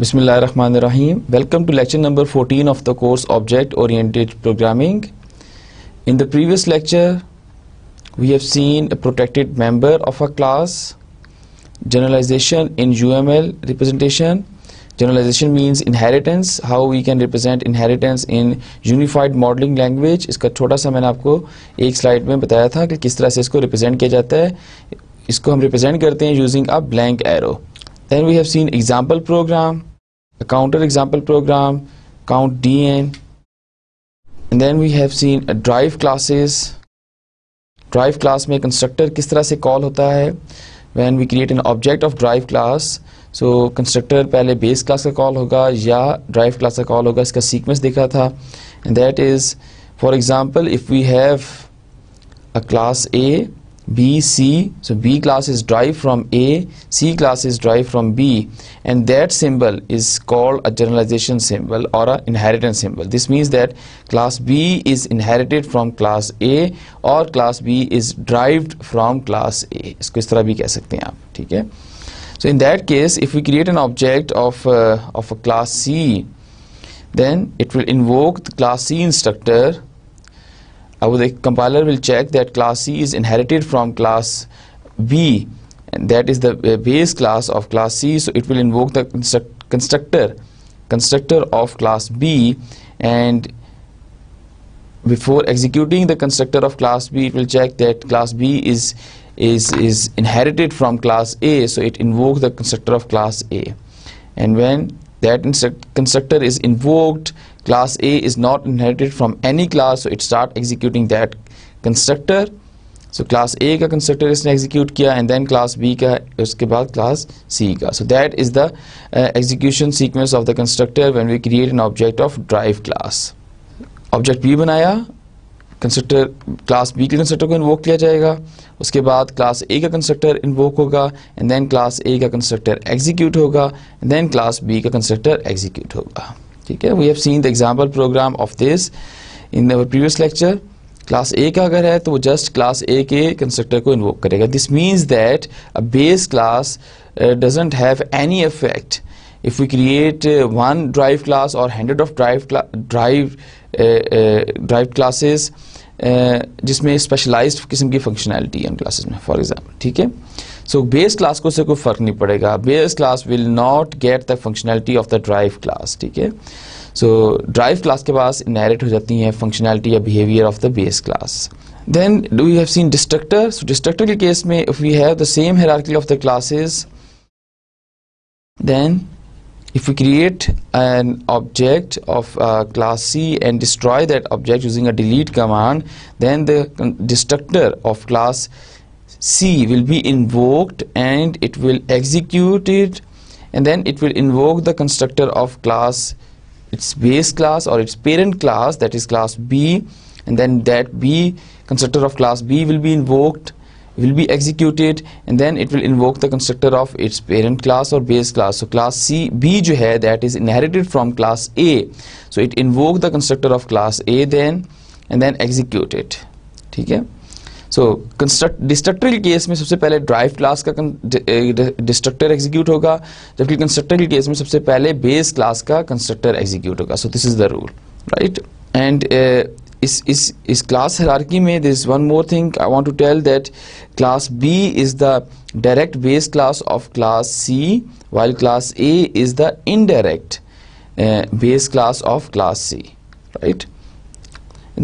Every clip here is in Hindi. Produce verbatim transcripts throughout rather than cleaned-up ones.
bismillahir rahmanir rahim welcome to lecture number fourteen of the course object oriented programming. In the previous lecture we have seen a protected member of a class, generalization in U M L representation. Generalization means inheritance, how we can represent inheritance in unified modeling language. इसका छोटा सा मैंने आपको एक स्लाइड में बताया था कि किस तरह से इसको रिप्रेजेंट किया जाता है. इसको हम रिप्रेजेंट करते हैं using a blank arrow. Then we have seen example program, a counter example program, count D N, and then we have seen a drive classes. Drive class में constructor किस तरह से call होता है. When we create an object of drive class, so constructor पहले base class का call होगा या drive class का call होगा. इसका sequence देखा था. And that is, for example, if we have a class A, B, C, so B class is derived from A, C class is derived from B, and that symbol is called a generalization symbol or an inheritance symbol. This means that class B is inherited from class A or class B is derived from class A. इसको इस तरह भी कह सकते हैं आप, ठीक है? So in that case, if we create an object of uh, of a class C, then it will invoke the class C instructor. Our the compiler will check that class C is inherited from class B, and that is the base class of class C, so it will invoke the construct constructor constructor of class B, and before executing the constructor of class B, it will check that class B is is is inherited from class A, so it invokes the constructor of class A, and when that constructor is invoked, class A is not inherited from any class, so it start executing that constructor. So class A का constructor इसने execute किया, and then class B का, उसके बाद class C का. So that is the uh, execution sequence of the constructor when we create an object of drive class. Object B बनाया, constructor class B के constructor को invoke किया जाएगा, उसके बाद class A का constructor invoke होगा, and then class A का constructor execute होगा, and then class B का constructor execute होगा. We have seen the example program of this in our previous lecture. Class A का अगर है तो वो just class A के constructor को invoke करेगा. This means that a base class uh, doesn't have any effect. If we create uh, one drive class or hundred of drive cla drive uh, uh, drive classes uh, जिसमें specialized किस्म की functionality है उन classes में, for example, ठीक है? So base class को उससे कोई फर्क नहीं पड़ेगा. Base class will not get the functionality of the drive class, ठीक है? So drive class के पास inherit हो जाती है functionality या behavior of the base class. Then we have seen destructor. So destructor के case में if we have the same hierarchy of the classes, then if we create an object of uh, class C and destroy that object using a delete command, then the destructor of class C will be invoked and it will execute it, and then it will invoke the constructor of class, its base class or its parent class, that is class B, and then that B constructor of class B will be invoked, will be executed, and then it will invoke the constructor of its parent class or base class. So class C B जो है, that is inherited from class A, so it invoke the constructor of class A then and then execute it, ठीक है? सो कंस्ट्रक्ट डिस्ट्रक्टर के केस में सबसे पहले ड्राइव क्लास का डिस्ट्रक्टर एग्जीक्यूट होगा, जबकि कंस्ट्रक्टर के केस में सबसे पहले बेस क्लास का कंस्ट्रक्टर एग्जीक्यूट होगा. So this is the rule, right? And इस इस इस क्लास हायरार्की में this one more thing I want to tell, that class B is the direct base class of class C, while class A is the indirect base class of class C, right?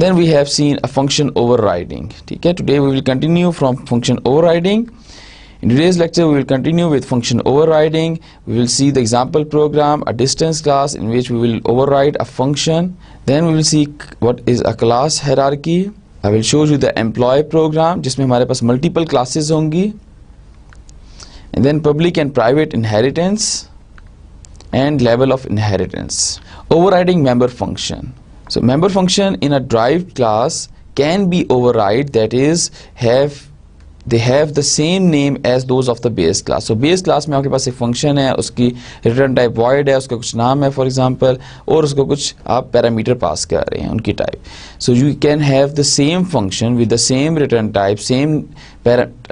Then we have seen a function overriding. Okay, today we will continue from function overriding. In today's lecture we will continue with function overriding. We will see the example program, a distance class in which we will override a function. Then we will see what is a class hierarchy. I will show you the employee program जिसमें हमारे पास multiple classes होंगी. And then public and private inheritance and level of inheritance. Overriding member function. So member function in a drive class can be override, that is have they have the same name as those of the base class. So base class में आपके पास एक फंक्शन है, उसकी रिटर्न टाइप वॉइड है, उसका कुछ नाम है फॉर एग्जांपल, और उसको कुछ आप पैरामीटर पास कर रहे हैं उनकी type. So you can have the same function with the same return type, same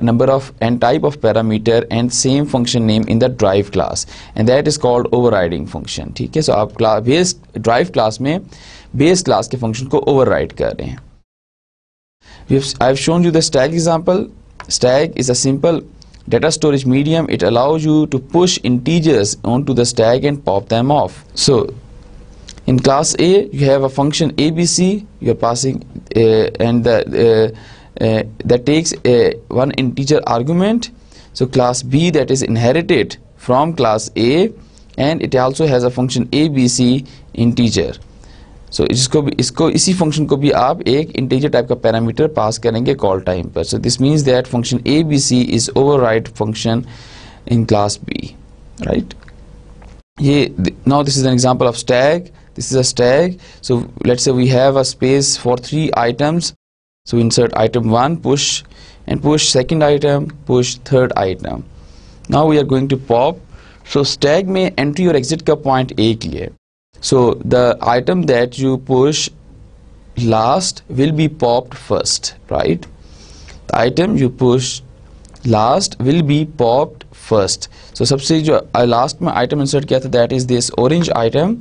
number of and type of parameter and same function name in the drive class, and that is called overriding function. ठीक है, so आप class base drive class में base class के function को override कर रहे हैं. I have shown you the Stag example. Stag is a simple data storage medium. It allows you to push integers onto the Stag and pop them off. So in class A you have a function A B C. You are passing uh, and the uh, Uh, that takes a one integer argument. So class B that is inherited from class A, and it also has a function A B C integer. So इसको भी इसको इसी function को भी आप एक integer type का parameter pass करेंगे call time पर. So this means that function A B C is override function in class B, right? ये th now this is an example of Stag. This is a Stag. So let's say we have a space for three items. So insert item one, push, and push second item, push third item. Now we are going to pop. So Stag में entry और exit का point A के लिए. So the item that you push last will be popped first, right? The item you push last will be popped first. So सबसे जो last में item insert किया था, that is this orange item,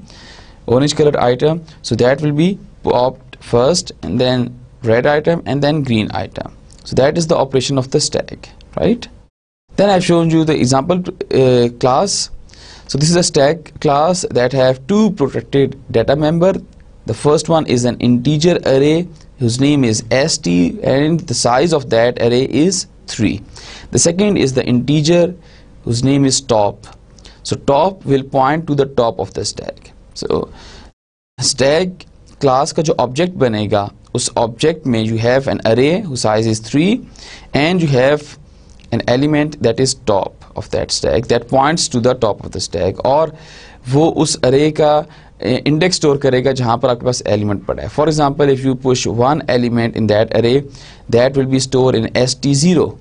orange colored item. So that will be popped first, and then red item and then green item. So that is the operation of the Stag, right? Then I've shown you the example uh, class. So this is a Stag class that have two protected data member. The first one is an integer array whose name is S T, and the size of that array is three. The second is the integer whose name is top. So top will point to the top of the Stag. So Stag class का जो object बनेगा, उस ऑब्जेक्ट में you have an array who size is three and you have an element that is top of that stack that points to the top of the stack, और वो उस अरे का इंडेक्स स्टोर करेगा जहाँ पर आपके पास एलिमेंट पड़ा है. For example if you push one element in that array, that will be store in S T zero.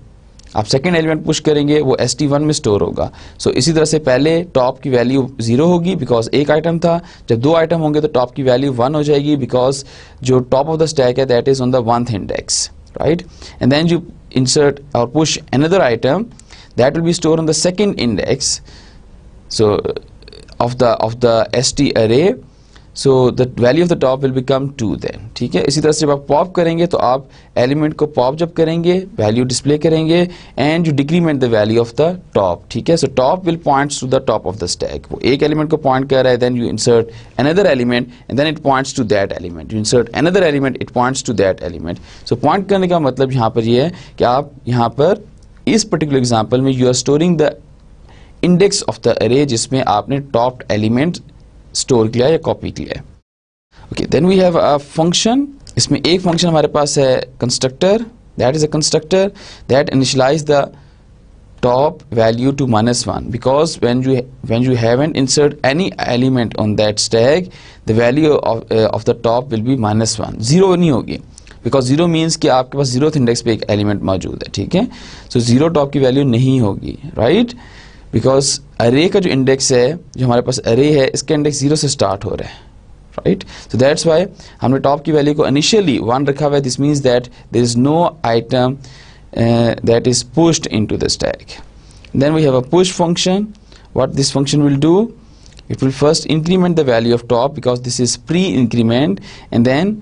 आप सेकेंड एलिमेंट पुश करेंगे, वो एस टी वन में स्टोर होगा. सो so, इसी तरह से पहले टॉप की वैल्यू ज़ीरो होगी बिकॉज एक आइटम था. जब दो आइटम होंगे तो टॉप की वैल्यू वन हो जाएगी बिकॉज जो टॉप ऑफ द स्टैक है that is on the oneth index, right? And then you insert और push another item that will be store on the second index so of the of the S T array. So the value of the top will become two then. ठीक है, इसी तरह से जब आप पॉप करेंगे तो आप एलिमेंट को पॉप जब करेंगे वैल्यू डिस्प्ले करेंगे and you decrement the value of the top. ठीक है, so top will points to the top of the stack. वो एक एलिमेंट को पॉइंट कर रहा है, then you insert another element and then it points to that element. You insert another element, it points to that element. So point करने का मतलब यहाँ पर ये है कि आप यहाँ पर इस पर्टिकुलर एग्जाम्पल में you are storing the index of the array जिसमें आपने टॉप एलिमेंट स्टोर किया या कॉपी किया है. Okay, then we have a function. इसमें एक फंक्शन हमारे पास है constructor, that is a constructor that initialise the top value to minus one because when you when you haven't insert any element on that stack the value of the top will be minus one. Zero नहीं होगी बिकॉज जीरो मीन्स कि आपके पास जीरोथ इंडेक्स पे एक एलिमेंट मौजूद है. ठीक है, सो जीरो टॉप की वैल्यू नहीं होगी, राइट right? बिकॉज अरे का जो इंडेक्स है, जो हमारे पास अरे है, इसका इंडेक्स जीरो से स्टार्ट हो रहा है, राइट? सो दैट्स वाई हमने टॉप की वैल्यू को इनिशियली वन रखा हुआ है. This means that there is no item that is pushed into the stack. Then we have a push function. What this function will do, it will first increment the value of top because this is pre increment, and then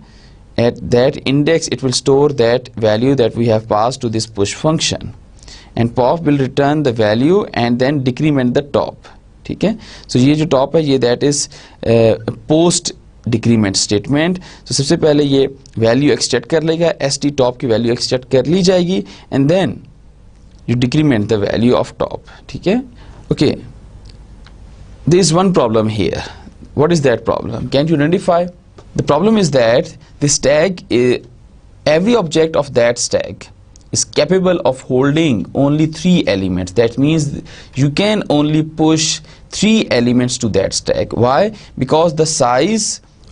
at that index it will store that value that we have passed to this push function. And pop will return the value and then decrement the top. ठीक है, so ये जो top है ये that is uh, post decrement statement. So सबसे पहले ये value extract कर लेगा, st top की value extract कर ली जाएगी and then you decrement the value of top. ठीक है, okay. There is one problem here. What is that problem? Can you identify? The problem is that this tag, every object of that tag is capable of holding only three elements. That means you can only push three elements to that stack. Why? Because the size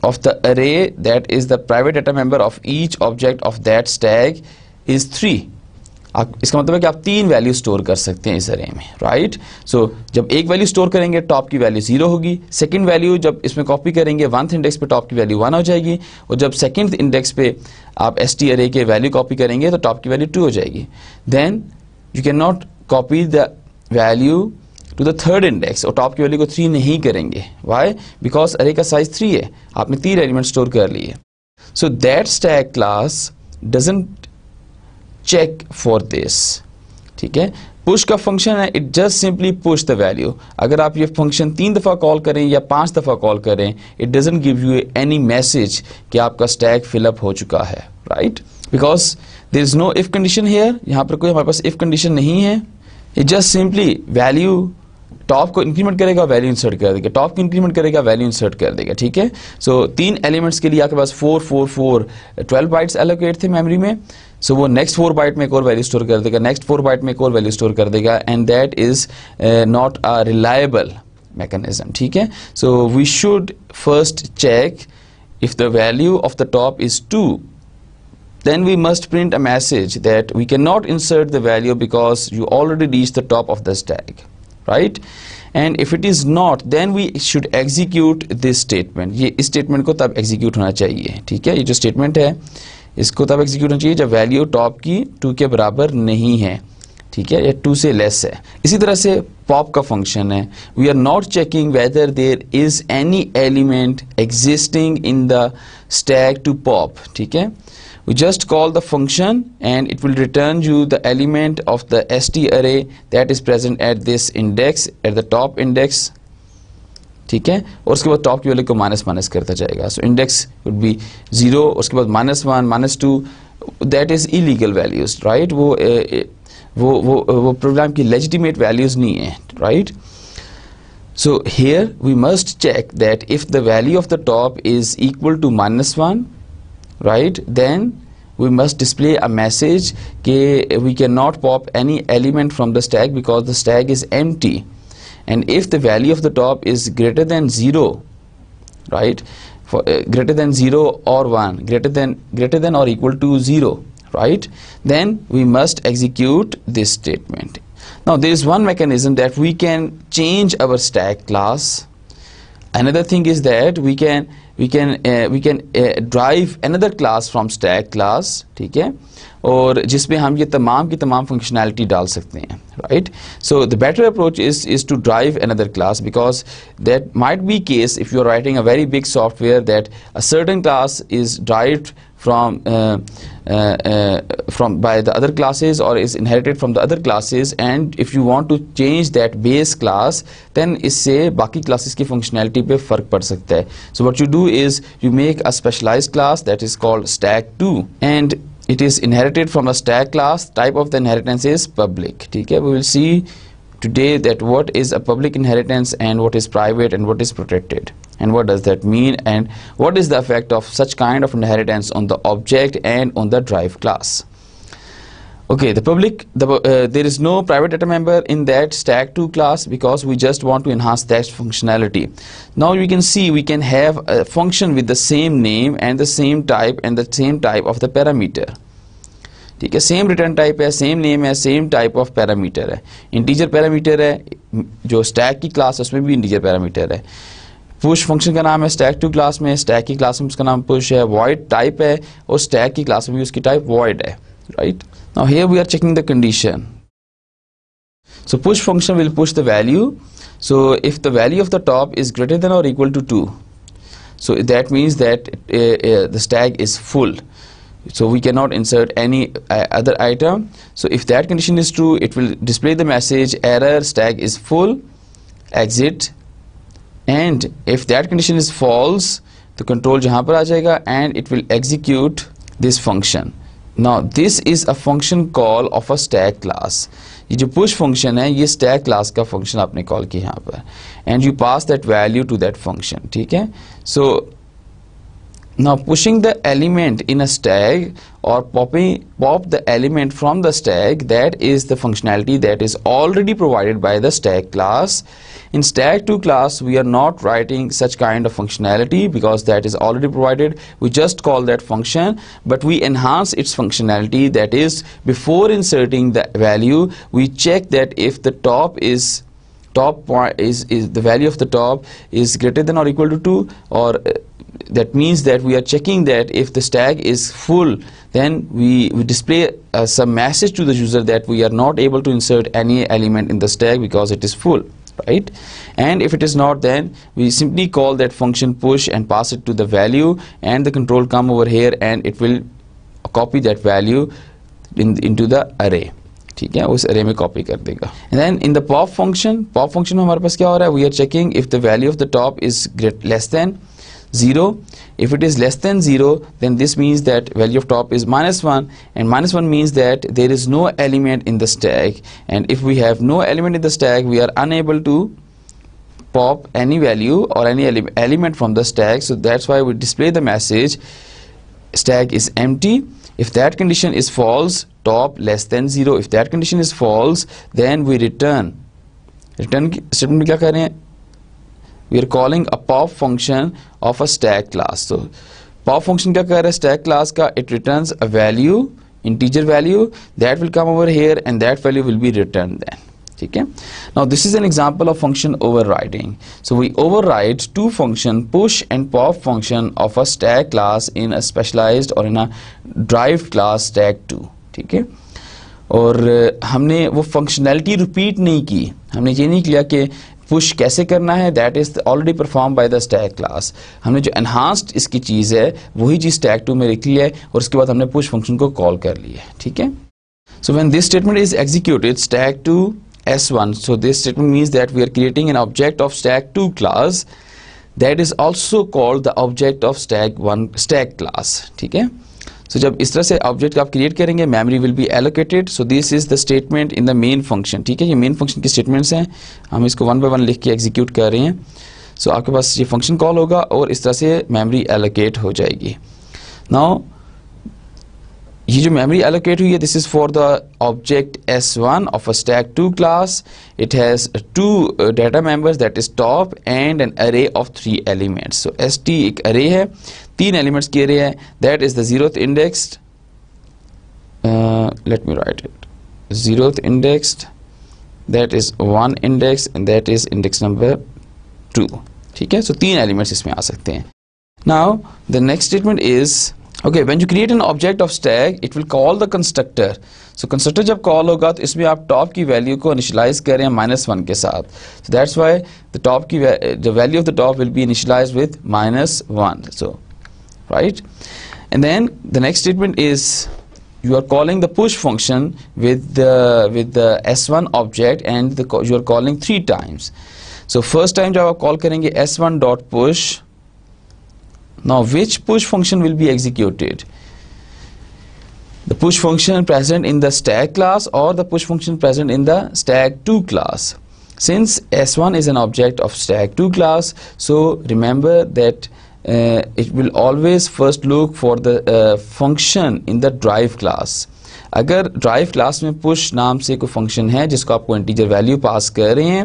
of the array that is the private data member of each object of that stack is three. आप इसका मतलब है कि आप तीन वैल्यू स्टोर कर सकते हैं इस अरे में, राइट। सो so, जब एक वैल्यू स्टोर करेंगे टॉप की वैल्यू जीरो होगी, सेकंड वैल्यू जब इसमें कॉपी करेंगे वनथ इंडेक्स पे टॉप की वैल्यू वन हो जाएगी, और जब सेकंड इंडेक्स पे आप एस टी अरे के वैल्यू कॉपी करेंगे तो टॉप की वैल्यू टू हो जाएगी। Then you can not copy the value to the third index, और टॉप की वैल्यू को थ्री नहीं करेंगे। वाई? बिकॉज अरे का साइज थ्री है, आपने तीन एलिमेंट स्टोर कर लिए। So that stack class doesn't check for this, ठीक है। पुश का फंक्शन है, it just simply push the value. अगर आप ये फंक्शन तीन दफ़ा कॉल करें या पांच दफ़ा कॉल करें, it doesn't give you any message कि आपका स्टैक फिलअप हो चुका है, right, because there is no if condition here. यहाँ पर कोई हमारे पास इफ कंडीशन नहीं है, it just simply value top को इंक्रीमेंट करेगा, वैल्यू इंसर्ट कर देगा, टॉप को इंक्रीमेंट करेगा, वैल्यू इंसर्ट कर देगा, ठीक है। सो तीन एलिमेंट्स के लिए आपके पास four four four twelve bytes allocate थे मेमोरी में। सो so, वो नेक्स्ट फोर बाइट में एक और वैल्यू स्टोर कर देगा, नेक्स्ट फोर बाइट में एक और वैल्यू स्टोर कर देगा, and that is not a reliable mechanism, ठीक है। So we should first check if the value of the top is two, then we must print a message that we can not insert the value because you already reach the top of the stack, right. And if it is not then we should execute this statement. ये इस स्टेटमेंट को तब एग्जीक्यूट होना चाहिए, ठीक है। ये जो स्टेटमेंट है इसको तब एग्जीक्यूट होना चाहिए जब वैल्यू टॉप की टू के बराबर नहीं है, ठीक है, या टू से लेस है। इसी तरह से पॉप का फंक्शन है, we are not checking whether there is any element existing in the stack to pop, ठीक है। We just call the function and it will return you the element of the S T array that is present at this index, at the top index, ठीक है। और उसके बाद top की वैल्यू को माइनस माइनस करता जाएगा। So index would be zero, उसके बाद minus one, minus two, that is illegal values, right? वो वो वो वो प्रोग्राम की legitimate values नहीं है, right? So here we must check that if the value of the top is equal to minus one, right, then we must display a message that we cannot pop any element from the stack because the stack is empty, and if the value of the top is greater than zero, right, for uh, greater than zero or one, greater than greater than or equal to zero, right, then we must execute this statement. Now there is one mechanism that we can change our stack class. Another thing is that we can we can uh, we can uh, drive another class from stack class, ठीक है, और जिसमें हम ये तमाम की तमाम फंक्शनैलिटी डाल सकते हैं, right? So the better approach is is to drive another class because that might be case if you are writing a very big software that a certain class is derived from uh, uh, uh, from by the other classes or is inherited from the other classes, and if you want to change that base class then इससे बाकी classes की functionality पे फर्क पड़ सकता है. So what you do is you make a specialized class that is called stack two and it is inherited from a stack class. Type of the inheritance is public, ठीक है. We will see today that what is a public inheritance and what is private and what is protected and what does that mean and what is the effect of such kind of inheritance on the object and on the drive class. Okay, the public the, uh, there is no private data member in that stack two class because we just want to enhance that functionality. Now you can see we can have a function with the same name and the same type and the same type of the parameter, ठीक है. सेम रिटर्न टाइप है, सेम नेम है, सेम टाइप ऑफ पैरामीटर है, इंटीजर पैरामीटर है, जो स्टैक की क्लास है उसमें भी इंटीजर पैरामीटर है. पुश फंक्शन का नाम है स्टैक टू क्लास में, स्टैक की क्लास में उसका नाम पुश है. वॉइड टाइप है और स्टैक की क्लास में भी उसकी टाइप वॉइड है, right. Now here we are checking the condition. So push function will push the value. So if the value of the top is greater than or equal to two, so that means that the stack is full. So we cannot insert any uh, other item. So if that condition is true, it will display the message error stack is full, exit. And if that condition is false, the control jahan par aa jayega and it will execute this function. Now this is a function call of a stack class. ये जो push function है ये stack class का function आपने call किया यहाँ पर, and you pass that value to that function, ठीक है. So Now pushing the element in a stack or popping pop the element from the stack, that is the functionality that is already provided by the stack class. In stack two class we are not writing such kind of functionality because that is already provided. We just call that function, but we enhance its functionality, that is before inserting the value we check that if the top is top point is, is the value of the top is greater than or equal to two, or that means that we are checking that if the stack is full, then we, we display uh, some message to the user that we are not able to insert any element in the stack because it is full, right? And if it is not, then we simply call that function push and pass it to the value, and the control come over here and it will copy that value in, into the array. ठीक है, उस अरे में कॉपी कर देगा. And then in the pop function, pop function में हमारे पास क्या हो रहा है, we are checking if the value of the top is great less than zero. If it is less than zero, then this means that value of top is minus one, and minus one means that there is no element in the stack, and if we have no element in the stack we are unable to pop any value or any ele element from the stack. So that's why we display the message stack is empty. If that condition is false, top less than zero. If that condition is false, then we return return statement में क्या कर रहे हैं, we are calling a pop function of a stack class. So pop function क्या कर रहा है stack class का, it returns a value, integer value, that will come over here and that value will be returned then. ठीक है, now this is an example of function overriding. So we override two function, push and pop function of a stack class in a specialized or in a derived class stack two. ठीक है, और हमने वो functionality repeat नहीं की, हमने ये नहीं किया कि पुश कैसे करना है, that is already perform by the stack class. हमने जो एनहांस्ड इसकी चीज़ है वही चीज़ स्टैक टू में लिखी है और उसके बाद हमने पुश फंक्शन को कॉल कर लिया है. ठीक है, so when this statement is executed stack two S one, so this statement means that we are creating an object of stack two class that is also called the object of stack one stack class. ठीक है, सो so, जब इस तरह से ऑब्जेक्ट का आप क्रिएट करेंगे, memory will be allocated. So this is the statement in the main function. ठीक है, ये मेन फंक्शन की स्टेटमेंट्स हैं, हम इसको वन बाय वन लिख के एग्जीक्यूट कर रहे हैं. सो so, आपके पास ये फंक्शन कॉल होगा और इस तरह से मेमोरी एलोकेट हो जाएगी. नाउ ये जो मेमोरी एलोकेट हुई है, this is for the object S one of a stack two class. It has two data members, that is top and an array of three elements. So S T एक अरे है, तीन एलिमेंट्स की अरे है, that is the zeroth indexed, let me write it, zeroth indexed, that is one index and that is index number two. ठीक है, सो तीन एलिमेंट्स इसमें आ सकते हैं. Now the next statement is okay, when you create an object of stack it will call the constructor. So constructor जब कॉल होगा तो इसमें आप टॉप की वैल्यू को इनिशियलाइज कर रहे हैं माइनस वन के साथ. So that's why the top की the value of the top will be initialise with minus one. So right, and then the next statement is you are calling the push function with the with the s one object, and the, you are calling three times. So first time jab aap call karenge s one dot push. Now which push function will be executed, the push function present in the stack class or the push function present in the stack two class? Since s one is an object of stack two class, so remember that uh, it will always first look for the uh, function in the drive class. अगर ड्राइव क्लास में पुश नाम से कोई फंक्शन है जिसको आपको इंटीजर वैल्यू पास कर रहे हैं,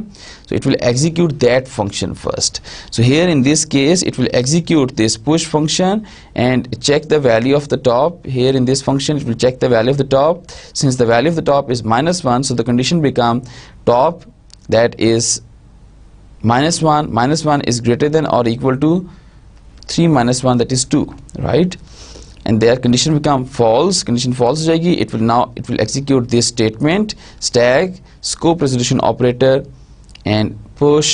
सो it will execute that function first. So here in this case it will execute this push function and check the value of the top. Here in this function it will check the value of the top. Since the value of the top is minus one, so the condition become top that is minus one, minus one is greater than or equal to three minus one, that is two, right? And their condition become false. Condition false हो जाएगी. It will now it will execute this statement: stack, scope resolution operator, and push,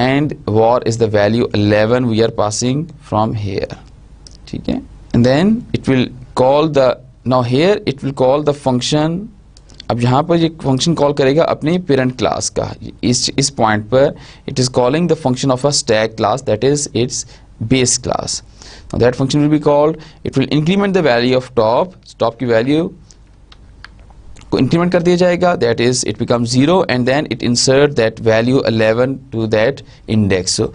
and var is the value eleven we are passing from here. ठीक है? And then it will call the, now here it will call the function. अब यहाँ पर ये function call करेगा अपने parent class का. इस इस point पर it is calling the function of a stack class, that is its base class. Now that function will be called. It will increment the value of top. So top की value को increment कर दिया जाएगा. That is, it becomes zero, and then it insert that value eleven to that index. So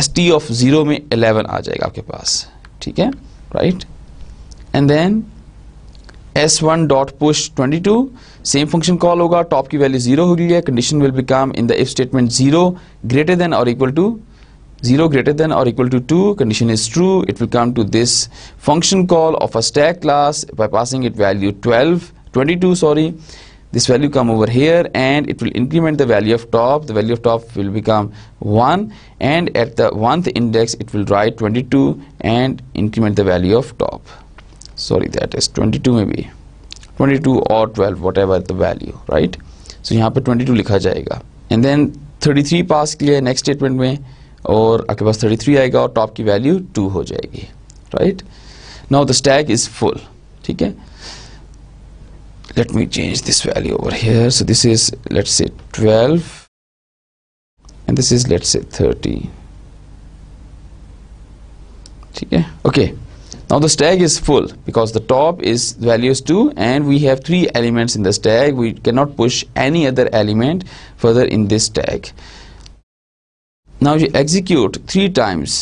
st of zero में eleven आ जाएगा आपके पास. ठीक है right. And then S one dot push twenty two same function call होगा, टॉप की वैल्यू जीरो हो गई है, condition will become in the if statement zero greater than or equal to zero greater than or equal to two, condition is true, it will come to this function call of a stack class by passing it value twelve, twenty-two sorry, this value come over here and it will increment the value of top, the value of top will become one and at the one-th index it will write twenty-two and increment the value of top, sorry that is twenty-two maybe, twenty-two or twelve whatever the value right, so यहाँ पर twenty-two लिखा जाएगा and then thirty-three pass के लिए next statement में और आपके पास thirty-three आएगा और टॉप की वैल्यू टू हो जाएगी right. Now the stack is full ठीक है, let me change this value over here, so this is let's say twelve and this is let's say thirty ठीक है okay. Now the stack is full because the top is value is two and we have three elements in the stack, we can not push any other element further in this stack. Now you execute three times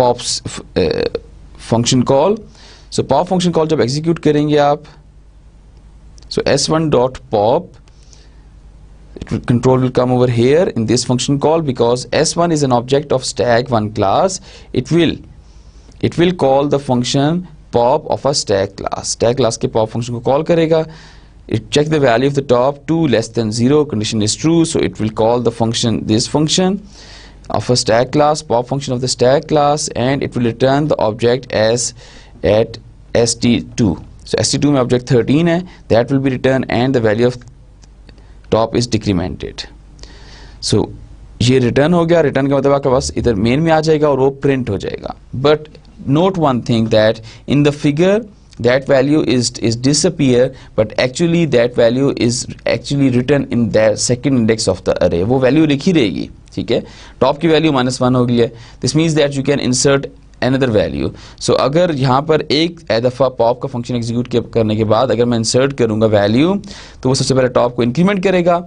pops uh, function call, so pop function call जब execute करेंगे आप, so s one dot pop, it will, control will come over here in this function call because s one is an object of stack one class, it will it will call the function pop of a stack class, stack class के pop function को call करेगा, it check the value of the top two less than zero, condition is true, so it will call the function this function of a stack class, pop function of the stack class and it will return the object as at s t two, so s t two में object thirteen है, that will be returned and the value of top is decremented, so ये return हो गया, return का मतलब आपके पास इधर main में आ जाएगा और वो print हो जाएगा। But note one thing that in the figure that value is is disappear but actually that value is actually written in the second index of the array, वो value लिखी रहेगी ठीक है, top की value minus one हो गई है, this means that you can insert another value, so अगर यहाँ पर एक दफ़ा pop का function execute करने के बाद अगर मैं insert करूँगा value तो वो सबसे पहले top को increment करेगा,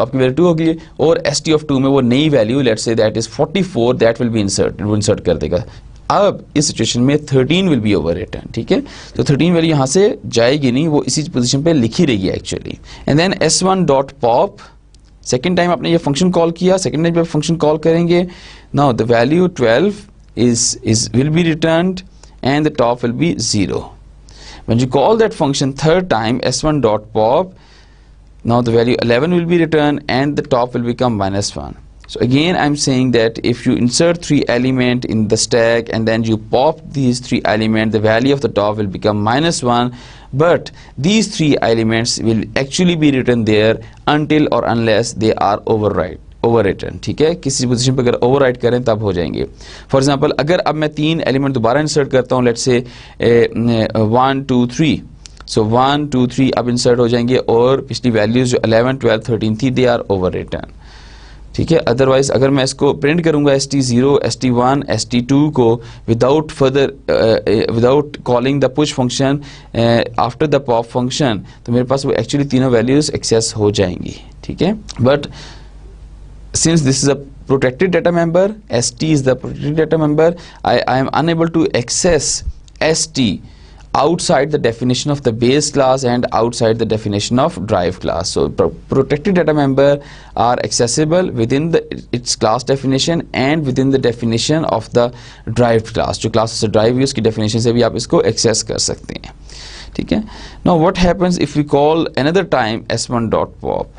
top की value two हो गई है और st of two में वो नई value let's say that is forty-four that will be inserted, वो insert कर देगा। अब इस सिचुएशन में thirteen will be overwritten ठीक है, तो thirteen वैल्यू यहाँ से जाएगी नहीं, वो इसी पोजीशन पे लिखी रहेगी actually. And then s one dot pop, second time आपने ये फंक्शन कॉल किया, सेकेंड टाइम पे फंक्शन कॉल करेंगे, now the value twelve is is will be returned and the top will be zero, when you call that function third time s one dot pop, now the value eleven will be returned and the top will become minus one. So again I'm saying that if you insert three element in the stack and then you pop these three element, the value of the top will become minus one, but these three elements will actually be written there until or unless they are override overwritten ठीक है, किसी पोजीशन पर अगर ओवरराइट करें तब हो जाएंगे। फॉर एग्जांपल अगर अब मैं तीन एलिमेंट दोबारा इंसर्ट करता हूँ, let's say one two three, so one two three अब इंसर्ट हो जाएंगे और पिछली वैल्यूज जो अलेवन ट्वेल्व थर्टीन थी दे आर ओवररिटन ठीक है। अदरवाइज अगर मैं इसको प्रिंट करूंगा S T zero S T one S T two को without further without calling the push function after the pop function, तो मेरे पास वो एक्चुअली तीनों वैल्यूज एक्सेस हो जाएंगी ठीक है। But since this is a protected data member, S T is the protected data member, I I am unable to access S T outside the definition of the base class and outside the definition of drive class, so pro protected data member are accessible within the its class definition and within the definition of the drive class, jo class se drive use ki definition se bhi aap isko access kar sakte hain theek hai। Now what happens if we call another time s one dot pop,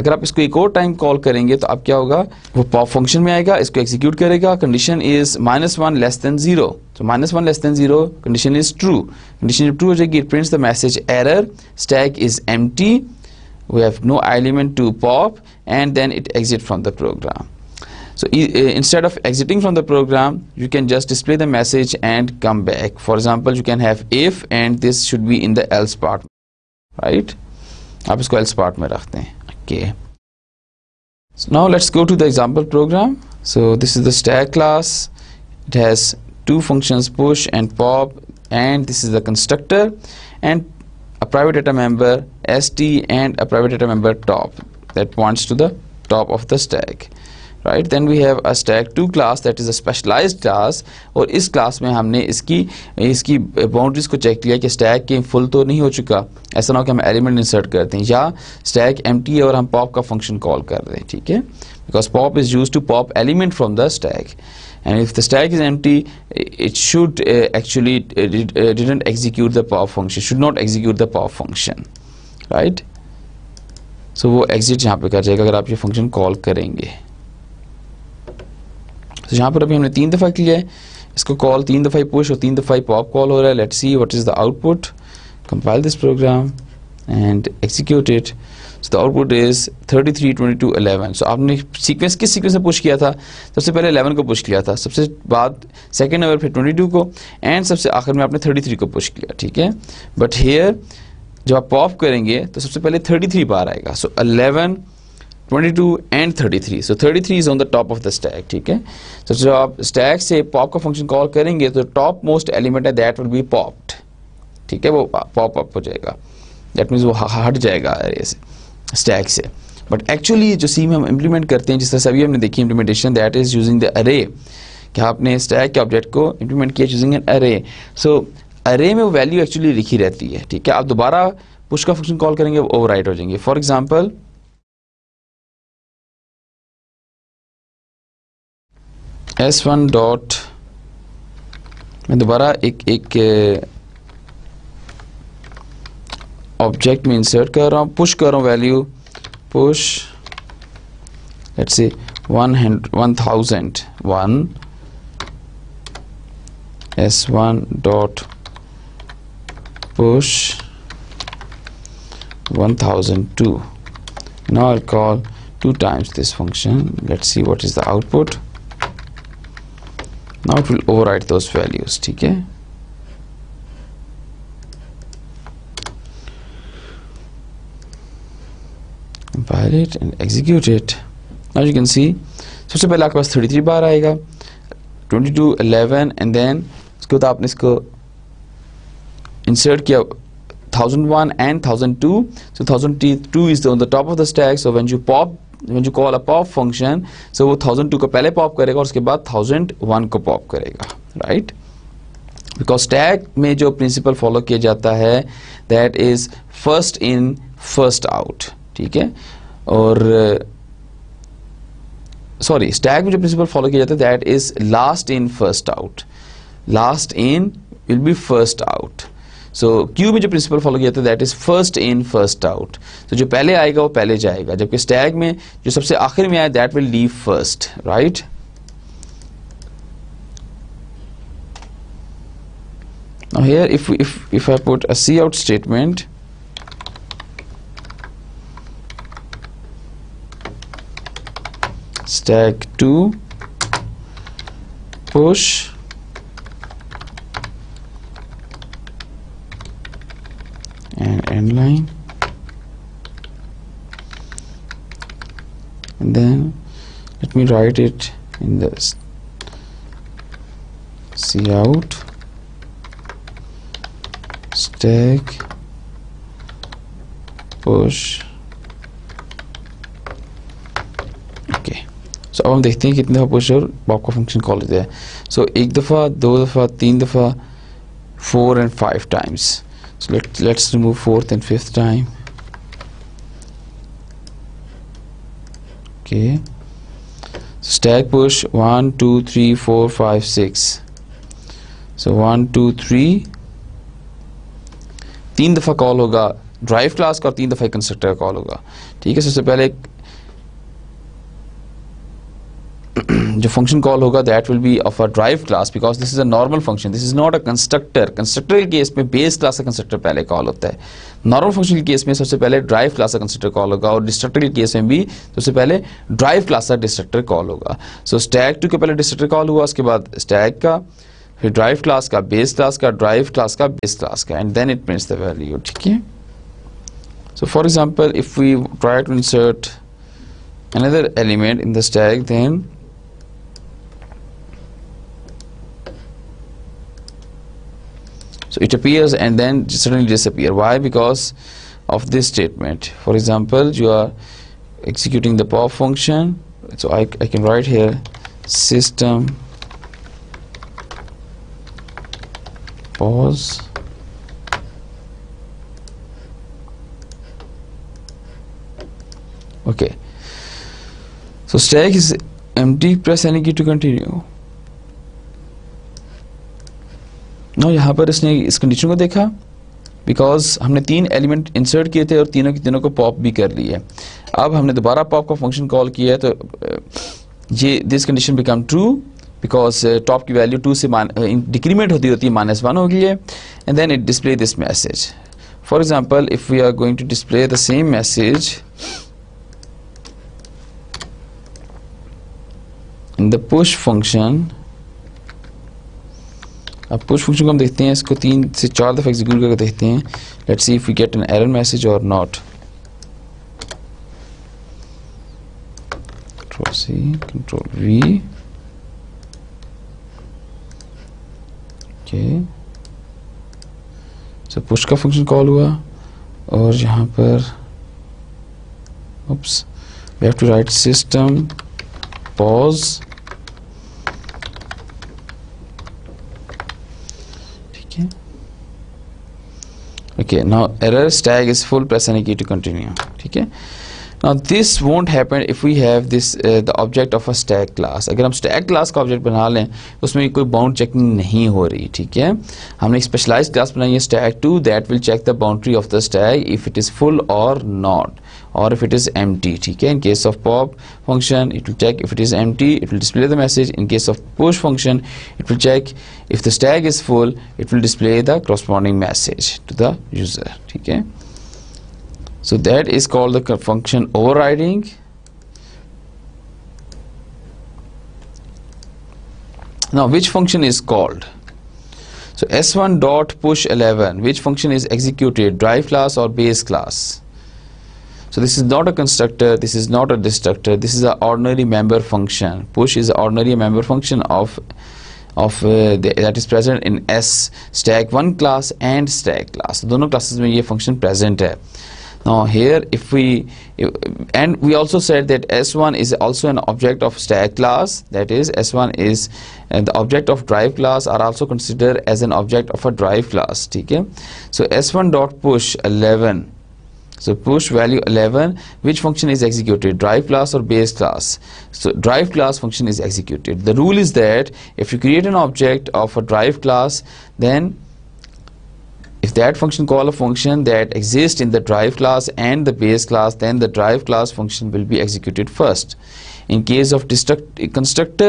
अगर आप इसको एक और टाइम कॉल करेंगे तो अब क्या होगा, वो पॉप फंक्शन में आएगा, इसको एग्जीक्यूट करेगा, condition is minus one less than zero, तो minus one less than zero condition is true, condition true हो जाएगी, it prints the message error stack is empty, we have no element to pop and then it exit from the program, so instead of exiting from the program you can just display the message and come back, for example you can have if and this should be in the else part right, आप इसको else part में रखते हैं okay। So now let's go to the example program, so this is the stack class, it has two functions push and pop and this is the constructor and a private data member st and a private data member top that points to the top of the stack right. Then we have a stack two class that is a specialised class, और इस क्लास में हमने इसकी इसकी बाउंड्रीज़ को चेक किया कि स्टैक के फुल तो नहीं हो चुका, ऐसा ना हो कि हम एलिमेंट इंसर्ट करते हैं, या स्टैक एम्प्टी है और हम पॉप का फंक्शन कॉल कर रहे हैं, ठीक है, because pop is use to pop element from the stack, and if the stack is empty it should uh, actually uh, did, uh, didn't execute the pop function, should not execute the pop function, right? So वो exit यहाँ पे कर जाएगा अगर आप ये function call करेंगे। तो so, यहाँ पर अभी हमने तीन दफ़ा किया है, इसको कॉल तीन दफ़ा पुश और तीन दफ़ा पॉप कॉल हो रहा है। let's see what is the output, compile this program and execute it। So the output is thirty-three, twenty-two, eleven। So आपने सीक्वेंस किस सीक्वेंस से पुश किया था? सबसे पहले eleven को पुश किया था, सबसे बाद सेकेंड नंबर फिर twenty-two को, एंड सबसे आखिर में आपने thirty-three को पुश किया, ठीक है। बट हेयर जब आप पॉप करेंगे तो सबसे पहले thirty-three बार आएगा। So so eleven, twenty-two and thirty-three। So so thirty-three is on the top of the stack, ठीक है। तो so जब आप स्टैक से पॉप का फंक्शन कॉल करेंगे तो टॉप मोस्ट एलिमेंट है दैट विल बी पॉप्ड, ठीक है, वो पॉप अप हो जाएगा, दैट मीन्स वो हट जाएगा अरे से स्टैक से। बट एक्चुअली जो सी में हम इम्प्लीमेंट करते हैं, जिस तरह से अभी हमने देखी implementation, that is using the array, कि आपने स्टैक के ऑब्जेक्ट को इम्प्लीमेंट किया यूजिंग एन अरे। सो अरे में वो वैल्यू एक्चुअली लिखी रहती है, ठीक है। आप दोबारा पुश का फंक्शन कॉल करेंगे वो ओवरराइट हो जाएंगे। For example S one dot, मैं दोबारा एक एक ऑब्जेक्ट में इंसर्ट कर रहा हूँ, पुश कर रहा हूँ value, push let's say one thousand one, S one dot push one thousand two. Now I call two times this function, let's see what is the output. Now it will overwrite those values, ठीक है। Compile it and execute it. Now you can see सबसे पहले आपके पास thirty-three बार आएगा, twenty-two, eleven and then उसके बाद आपने इसको insert किया one thousand one and one thousand two। So one thousand two is on the top of the stack, so when you pop, when you call a pop function, so वो one thousand two को पहले pop करेगा और उसके बाद one thousand one को pop करेगा, right? बिकॉज स्टैक में जो प्रिंसिपल फॉलो किया जाता है that is first in first out, ठीक है। और सॉरी, स्टैक में जो प्रिंसिपल फॉलो किया जाता है that is last in first out, last in will be first out. So queue में जो प्रिंसिपल फॉलो किया जाता है that is first in first out, तो जो पहले आएगा वो पहले जाएगा, जबकि स्टैक में जो सबसे आखिर में आया that will leave first, right. Now here if if if I put a cout statement, stack to push and end line, and then let me write it in this cout stack push। So so, अब हम देखते हैं कितनी दफ़ा पुश और पॉप का फंक्शन कॉल होता है। सो so, एक दफ़ा, दो दफ़ा, तीन दफ़ा, four and five times. So let let's remove fourth and fifth time. Okay, stack push one two three four five six. So one two three तीन दफ़ा कॉल होगा ड्राइव क्लास का और तीन दफ़ा कंस्ट्रक्टर का कॉल होगा, ठीक है। सबसे पहले जो फंक्शन कॉल होगा that will be of a drive class, because this is a normal function, this is not a constructor. Constructor के केस में बेस क्लास का कंस्ट्रक्टर पहले कॉल होता है, नॉर्मल फंक्शन के केस में सबसे पहले ड्राइव क्लास का कंस्ट्रक्टर कॉल होगा, और डिस्ट्रक्टर के केस में भी सबसे पहले ड्राइव क्लास का डिस्ट्रक्टर कॉल होगा। सो स्टैक टू के पहले डिस्ट्रक्टर कॉल हुआ, उसके बाद स्टैक का, फिर ड्राइव क्लास का, बेस क्लास का, ड्राइव क्लास का, बेस क्लास का, and then it prints the value, ठीक है। So for example if we try to insert another element in the stack, then so it appears and then suddenly disappear. Why? Because of this statement. For example, you are executing the pop function, so I, I can write here system pause okay so stack is empty press any key to continue now यहाँ पर इसने इस कंडीशन को देखा बिकॉज हमने तीन एलिमेंट इंसर्ट किए थे और तीनों के तीनों को पॉप भी कर ली है अब हमने दोबारा पॉप का फंक्शन कॉल किया है तो ये this condition become true because top की वैल्यू टू से डिक्रीमेंट होती होती है माइनस वन हो गई है and then it display this message for example if we are going to display the same message in the push function अब पुश फंक्शन को हम देखते हैं इसको तीन से चार दफ़ा एग्जीक्यूट करके देखते हैं let's see if we get an error message और not control C control V okay so push का फंक्शन कॉल हुआ और यहाँ पर oops we have to write system pause okay now error stack is full press any key to continue okay now this won't happen if we have this uh, the object of a stack class अगर हम stack class का object बना लें उसमें कोई bound checking नहीं हो रही ठीक है हमने एक specialized class बनाई है stack two that will check the boundary of the stack if it is full or not or if it is empty ठीक है in case of pop function it will check if it is empty it will display the message in case of push function it will check if the stack is full it will display the corresponding message to the user ठीक है so that is called the function overriding now which function is called so s one dot push eleven which function is executed drive class or base class so this is not a constructor this is not a destructor this is an ordinary member function push is an ordinary member function of of uh, the, that is present in s stack one class and stack class दोनों classes में ये function present है now here if we if, and we also said that s one is also an object of stack class that is s one is uh, the object of drive class are also considered as an object of a drive class ठीक है so s one dot push eleven so push value eleven which function is executed drive class or base class so drive class function is executed the rule is that if you create an object of a drive class then if that function call a function that exists in the drive class and the base class then the drive class function will be executed first in case of destruct constructor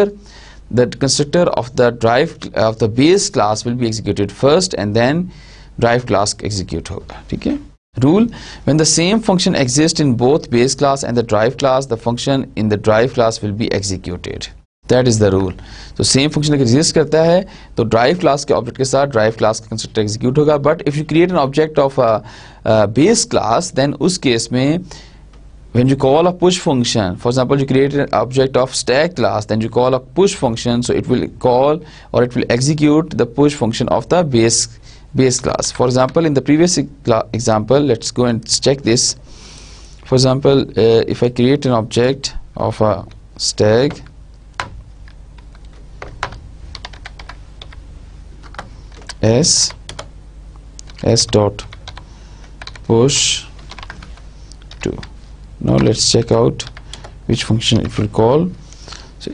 the constructor of the drive of the base class will be executed first and then drive class execute hoga theek hai rule when the same function exists in both base class and the drive class the function in the drive class will be executed That is the rule. So same function अगर exist करता है तो drive class के object के साथ drive class का constructor execute होगा but if you create an object of a, a base class then उस case में when you call a push function for example you create an object of stack class then you call a push function so it will call or it will execute the push function of the base base class for example in the previous example let's go and check this for example uh, if I create an object of a stack s s dot push two now let's check out which function it will call so,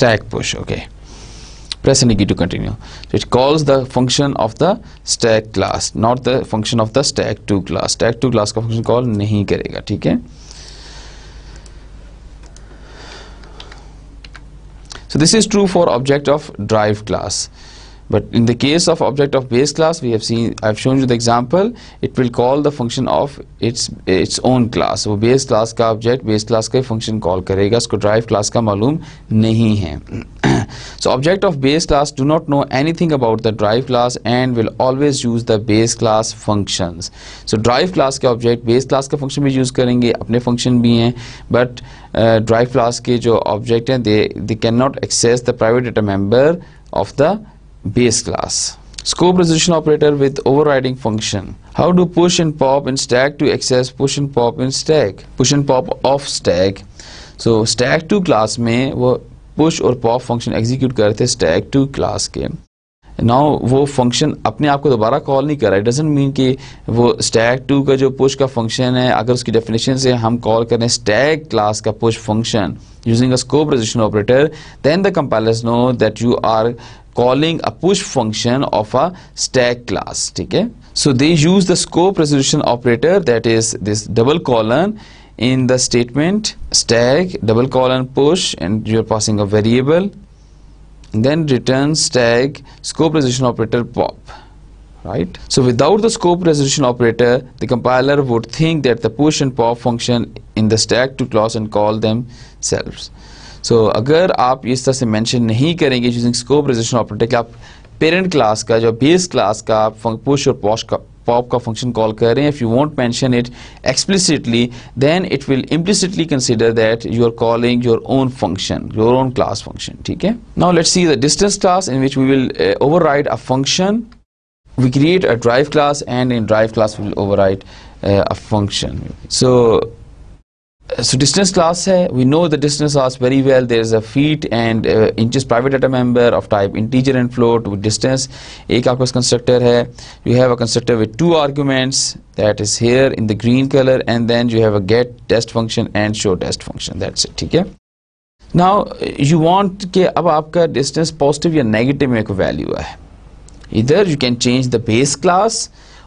stack push okay press any key to continue so it calls the function of the stack class not the function of the stack two class stack two class का function call नहीं करेगा ठीक है so this is true for object of drive class but in the case of object of base class we have seen I have shown you the example it will call the function of its its own class वो base class का object base class का function call करेगा इसको drive class का मालूम नहीं है So object of base class do not know anything about the drive class and will always use the base class functions. So drive class के object base class का function भी use करेंगे अपने function भी हैं but uh, drive class के जो object हैं they they cannot access the private data member of the base class. Scope resolution operator with overriding function. How do push and pop in stack to access push and pop in stack? Push and pop of stack. So stack two class में वो push और pop function execute करते stack टू class के. Now वो function अपने आप को दोबारा call नहीं कर रहा है. It doesn't mean कि वो stack टू का जो push का function है, अगर उसकी definition से हम call करें stack class का push function using a scope resolution operator, then the compilers know that you are calling a push function of a stack class. ठीक है? So they use the scope resolution operator, that is this double colon in the statement stack double colon push, and you are passing a variable, and then return stack scope resolution operator pop, right? So without the scope resolution operator, the compiler would think that the push and pop function in the stack to class and call themselves. So अगर आप इस तरह से mention नहीं करेंगे using scope resolution operator कि आप parent class का जो base class का आप push और pop का पॉप का फंक्शन कॉल कर रहे हैं, if you want mention it explicitly, then it will implicitly consider that you are calling your own function, your own class function. ठीक है? Now let's see the distance class in which we will override a function. We create a drive class and in drive class we will override a function. So So distance class hai, we know the distance class very well. There is a feet and uh, inches private data member of type integer and float with distance. Ek aapke constructor hai, you have a constructor with two arguments, that is here in the green color, and then you have a get test function and show test function. That's it. ठीक है? Now you want कि अब आपका distance positive या negative में कोई value है. Either you can change the base class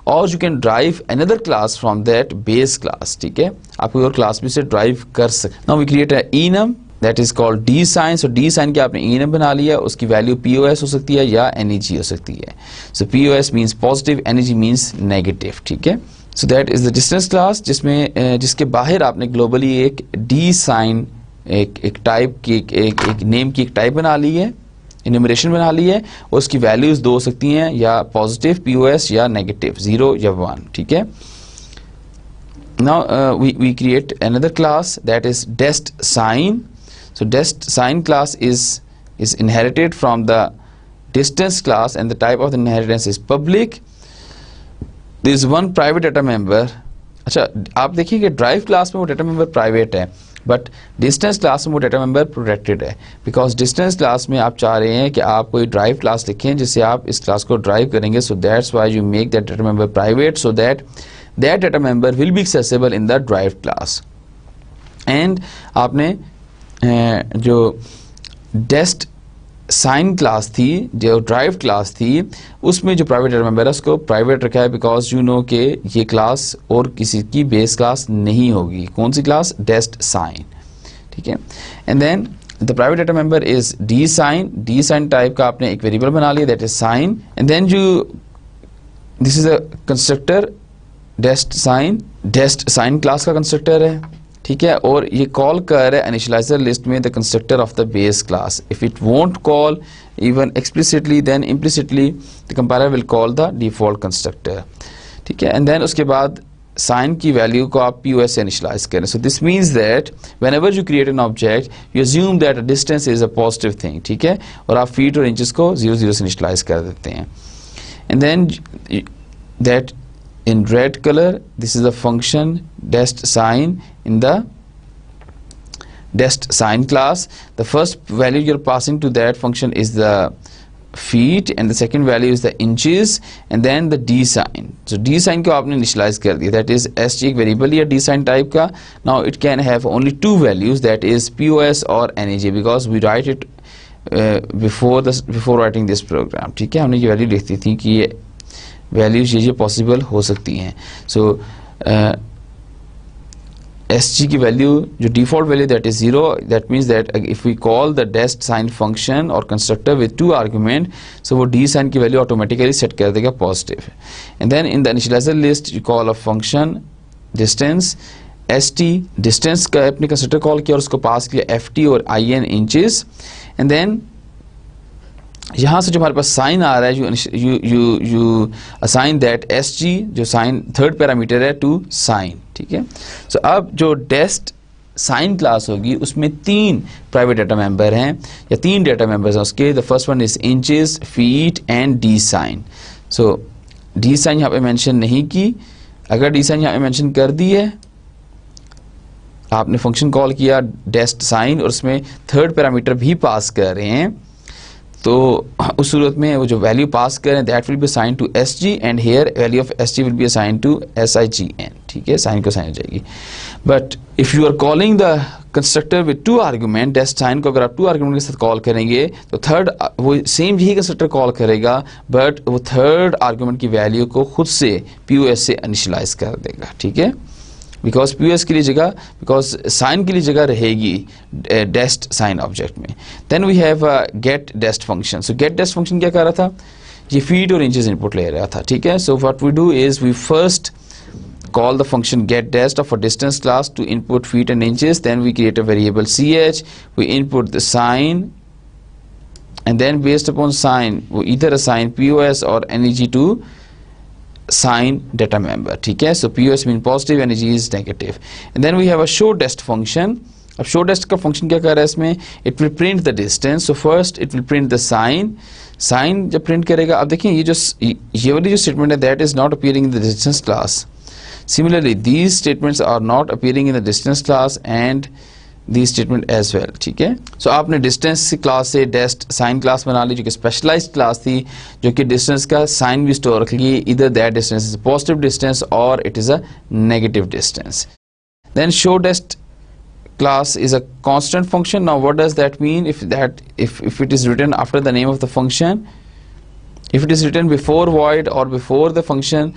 और you can drive another class from that base class. ठीक है? आप कोई और क्लास भी से ड्राइव कर सकते. Now we create a enum that is called D sign. So D sign के आपने enum बना लिया, उसकी वैल्यू पी ओ एस हो सकती है या एन ई जी हो सकती है. So P O S means positive, N E G means negative. ठीक है? So that is the distance class, जिसमें जिसके बाहर आपने ग्लोबली एक डी साइन एक एक टाइप की एक, एक, एक नेम की एक टाइप बना ली है, इन्यूमरेशन बना ली है, और उसकी वैल्यूज दो हो सकती हैं, या पॉजिटिव पीओएस या नेगेटिव जीरो या वन. ठीक है? Now we we create another class that is dest sign. So dest sign class is is inherited from the distance class and the type of the inheritance is public. There is one private data member. अच्छा, आप देखिए कि ड्राइव क्लास में वो डाटा मेंबर प्राइवेट है, बट डिस्टेंस क्लास में वो डाटा मेंबर प्रोटेक्टेड है, बिकॉज डिस्टेंस क्लास में आप चाह रहे हैं कि आप कोई ड्राइव क्लास लिखें जिससे आप इस क्लास को ड्राइव करेंगे. So that's why you make that data member private, so that that data member will be accessible in the drive class. And आपने जो डेस्ट साइन क्लास थी, जो ड्राइव क्लास थी, उसमें जो प्राइवेट डाटा मेंबर है उसको प्राइवेट रखा है, बिकॉज यू नो के ये क्लास और किसी की बेस क्लास नहीं होगी. कौन सी क्लास? डेस्ट साइन. ठीक है? And then the private data member is D sign. D sign type का आपने एक वेरिएबल बना लिया, that is sign, and then you this is a constructor dest sign. Dest sign class का कंस्ट्रक्टर है. ठीक है? और ये कॉल कर रहा है इनिशियलाइजर लिस्ट में the constructor of the base class. If it won't call even explicitly, then implicitly the compiler will call the default constructor. ठीक है? एंड देन उसके बाद साइन की वैल्यू को आप पी ओ एस से इनिशियलाइज करें. So this means that when ever you create an object, you assume that distance is a positive thing. ठीक है? और आप फीट और इंचेस को जीरो जीरो से इनिशियलाइज कर देते हैं. And then that in red color, this is a function dest sign in the dest sign class. The first value you're passing to that function is the feet, and the second value is the inches, and then the d sign. So d sign ko aapne initialize kar diya, that is S T variable ya d sign type ka. Now it can have only two values, that is P O S or N A G, because we write it uh, before the before writing this program. ठीक है? हमने ये value लिखती थी कि ये वैल्यूज ये पॉसिबल हो सकती हैं. सो एस जी की वैल्यू जो default value that is zero, that means that if we call the dest sign function और constructor with two argument, so वो डी साइन की वैल्यू ऑटोमेटिकली सेट कर देगा positive. And then in the initialiser list you call a function distance S T. Distance का अपने कंस्ट्रक्टर कॉल किया और उसको पास किया एफ टी और I N inches. And then यहाँ से जो हमारे पास साइन आ रहा है, you you you assign that S G जो साइन थर्ड पैरामीटर है टू साइन. ठीक है? सो so, अब जो डेस्ट साइन क्लास होगी उसमें तीन प्राइवेट डाटा मेंबर हैं या तीन डाटा मेंबर्स हैं उसके। The first one is inches, feet and D sign. So D sign यहाँ पे मेंशन नहीं की, अगर डी साइन यहाँ पे मेंशन कर दी है, आपने फंक्शन कॉल किया डेस्ट साइन और उसमें थर्ड पैरामीटर भी पास कर रहे हैं, तो उस सूरत में वो जो वैल्यू पास करें that will be assign to S G and here value of S G will be assign to S I G N. ठीक है, साइन को साइन हो जाएगी। But if you are calling the constructor with two argument, dest sign को अगर आप टू आर्गूमेंट के साथ कॉल करेंगे तो थर्ड वो सेम यही कंस्ट्रक्टर कॉल करेगा बट वो थर्ड आर्गूमेंट की वैल्यू को खुद से पी ओ एस से इनिशलाइज कर देगा। ठीक है, बिकॉज पी ओ एस के लिए जगह, बिकॉज साइन के लिए जगह रहेगी डेस्ट साइन ऑब्जेक्ट में। Then we have get dest function. So get dest function क्या कर रहा था, ये फीट और इंचेस इनपुट ले रहा था। ठीक है, so what we do is we first call the function getDest of a distance class to input feet and inches, then we create a variable ch, we input the sign and then based upon sign we either assign pos or neg to sign data member. ठीक है, so pos means positive, neg is negative and then we have a showDest function. अब showDest का function क्या कर रहा है इसमें, it will print the distance, so first it will print the sign, sign जब print करेगा, अब देखिए ये जो ये वाली जो statement है that is not appearing in the distance class. Similarly, these statements are not appearing in the distance class and these statement as well. ठीक है, so आपने distance class से dest sign class बना ली जो कि specialized class थी, जो कि distance का sign भी store रख ली, either that distance is a positive distance or it is a negative distance. Then showDest class is a constant function. Now what does that mean? If that if if it is written after the name of the function, if it is written before void or before the function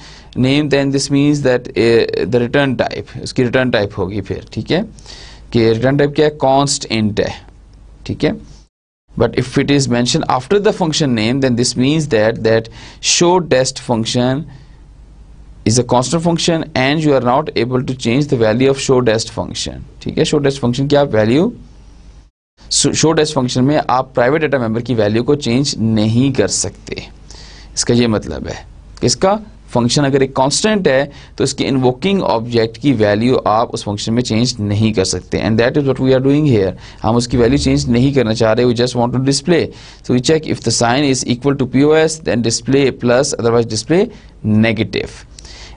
name, then this means that uh, the return type, उसकी return type होगी फिर। ठीक है, कि return type क्या है, const int है। ठीक है, but if it is mentioned after the function name, then this means that that showDest function is a constant function and you are not able to change the value of showDest function. ठीक है, showDest function की आप value showDest function में आप private data member की value को change नहीं कर सकते। इसका ये मतलब है कि इसका फंक्शन अगर एक कांस्टेंट है तो इसके इन्वोकिंग ऑब्जेक्ट की वैल्यू आप उस फंक्शन में चेंज नहीं कर सकते and that is what we are doing here. हम उसकी वैल्यू चेंज नहीं करना चाह रहे, we just want to display. So we check if the sign is equal to POS then display plus, otherwise display negative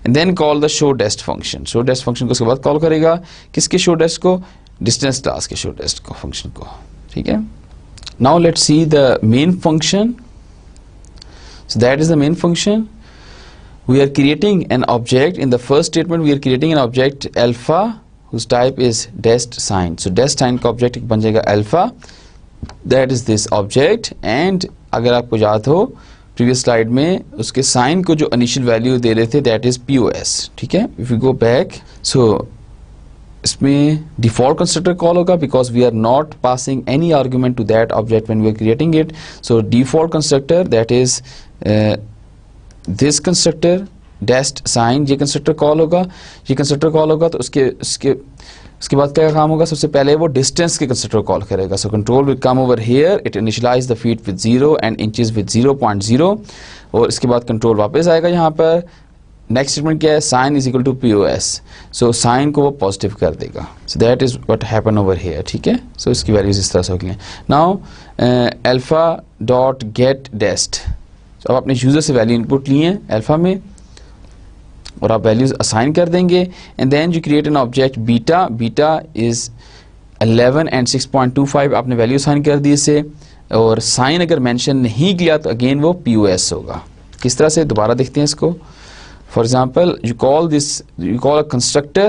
and then call the show dest function. Show dest function को उसके बाद कॉल करेगा, किसके शो डेस्ट को, डिस्टेंस क्लास के शो डेस्ट को फंक्शन को। ठीक है, now let's see the main function. So that is the main function. We are creating an object. In the first statement, we are creating an object alpha whose type is dest sign. So dest sign का object बन जाएगा alpha. That is this object. And अगर आपको याद हो previous slide में उसके sign को जो initial value दे रहे थे that is pos. ठीक है? If we go back, so इसमें डिफॉल्ट कंस्ट्रक्टर कॉल होगा because we are not passing any argument to that object when we are creating it. So default constructor that is this constructor dest sign, ये कंस्ट्रक्टर कॉल होगा, ये कंस्ट्रक्टर कॉल होगा तो उसके उसके उसके बाद क्या काम होगा, सबसे पहले वो डिस्टेंस के कंस्ट्रक्टर कॉल करेगा। So control will come over here, it initialize the feet with zero and inches with zero point zero, और इसके बाद कंट्रोल वापस आएगा यहाँ पर। नेक्स्ट स्टेटमेंट क्या है, sign is equal to P O S, so sign को वो पॉजिटिव कर देगा। So that is what happen over here. ठीक है, सो इसकी वैल्यूज इस तरह से होगी। Now alpha dot get dest, so अब आपने यूजर से वैल्यू इनपुट लिए हैं अल्फा में और आप वैल्यूज असाइन कर देंगे and then you create an object beta. Beta is eleven and six point two five, आपने वैल्यू असाइन कर दी इसे, और साइन अगर मैंशन नहीं किया तो अगेन वो पी ओ एस होगा। किस तरह से, दोबारा देखते हैं इसको। For example, you call this, you call a constructor,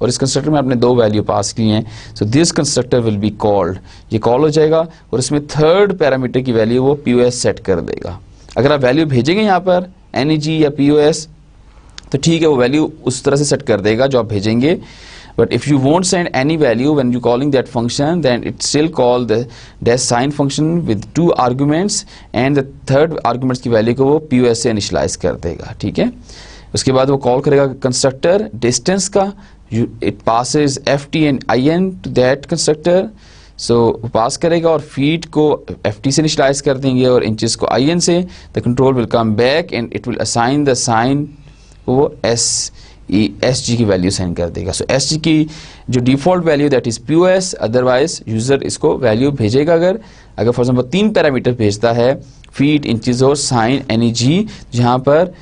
और इस constructor में आपने दो value pass की हैं, so this constructor will be called, ये call हो जाएगा और इसमें third parameter की value वो pos set कर देगा। अगर आप value भेजेंगे यहाँ पर neg या pos, तो ठीक है वो value उस तरह से set कर देगा जो आप भेजेंगे, but if you won't send any value when you calling that function, then it still call the dash sign function with two arguments and the third arguments की value को वो pos से initialize कर देगा। ठीक है, उसके बाद वो call करेगा constructor distance का, you, it passes ft and in to that constructor, so pass करेगा और feet को ft से initialize कर देंगे और inches को in से। The control will come back and it will assign the sign को वो s एस जी की वैल्यू सेंड कर देगा। सो एस जी की जो default value that is P O S, otherwise user इसको वैल्यू भेजेगा। अगर अगर फॉर एग्जाम्पल तीन पैरामीटर भेजता है फीट, इंचज और साइन एनी जी, जहाँ पर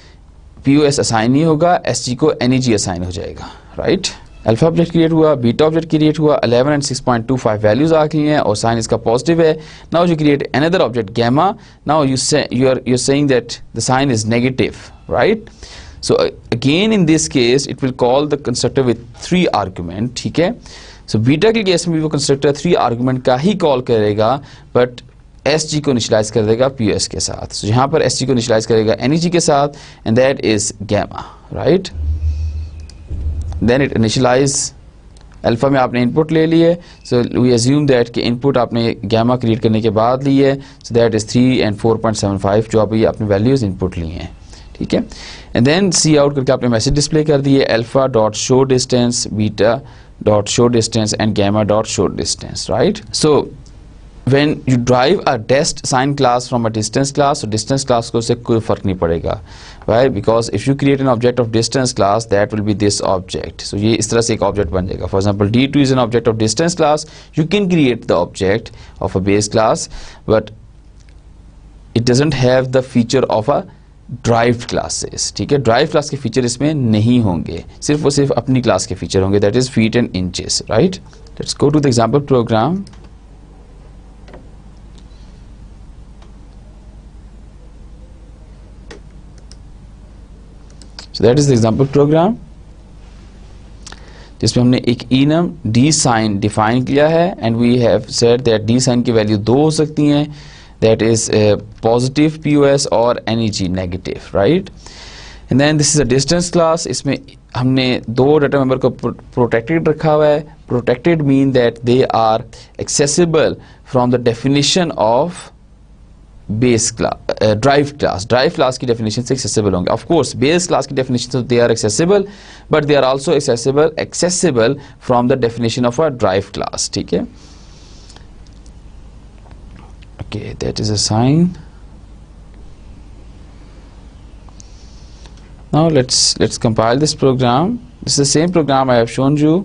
पी ओ एस असाइन ही होगा, एस जी को एनी जी असाइन हो जाएगा। राइट, अल्फा ऑब्जेक्ट क्रिएट हुआ, बीटा ऑब्जेक्ट क्रिएट हुआ, eleven and six point two five values आ गई हैं और साइन इसका पॉजिटिव है। Now you create another object gamma, now you say you are you are saying that the sign is negative, right. So again in this case it will call the constructor with three argument, ठीक है। सो बीटा के केस में भी वो कंस्ट्रक्टर थ्री आर्गूमेंट का ही कॉल करेगा, बट एस जी को इनिशियलाइज कर देगा पी ओ एस के साथ। so, यहाँ पर एस जी को इनिशियलाइज करेगा एन ई जी के साथ, and that is gamma, right. Then it initialize, alpha में आपने इनपुट ले लिए, सो वी एज्यूम दैट कि इनपुट आपने गैमा क्रिएट करने के बाद ली है, so that is three and four point seven five, जो अभी आपने वैल्यूज इनपुट लिए हैं, ठीक है। एंड देन सी आउट करके आपने मैसेज डिस्प्ले कर दिए, alpha dot show distance, beta dot show distance and gamma dot show distance, right. So When you drive a dist sign class from a distance class, so distance class को उससे कोई फर्क नहीं पड़ेगा, right? Because if you create an object of distance class, that will be this object. So ये इस तरह से एक object बन जाएगा. For example, D two is an object of distance class. You can create the object of a base class, but it doesn't have the feature of a derived classes, ठीक है। ड्राइव क्लास के फीचर इसमें नहीं होंगे, सिर्फ और सिर्फ अपनी क्लास के फीचर होंगे, that is feet and inches, right. Let's go to the example program. So that is the example program, जिसमें हमने एक enum d sign डिफाइन किया है, and we have said that d sign की वैल्यू दो हो सकती हैं, that is positive P O S और N E G negative, right. And then this is a distance class, इसमें हमने दो डाटा मेंबर को प्रोटेक्टेड रखा हुआ है। Protected mean that they are accessible from the definition of base class, drive class. Drive class की डेफिनेशन से एक्सेसिबल होंगे, ऑफ कोर्स बेस क्लास की डेफिनेशन से they are accessible, but they are also accessible accessible from the definition of a drive class, ठीक है। Okay, that is a sign. Now let's let's compile this program. This is the same program I have shown you.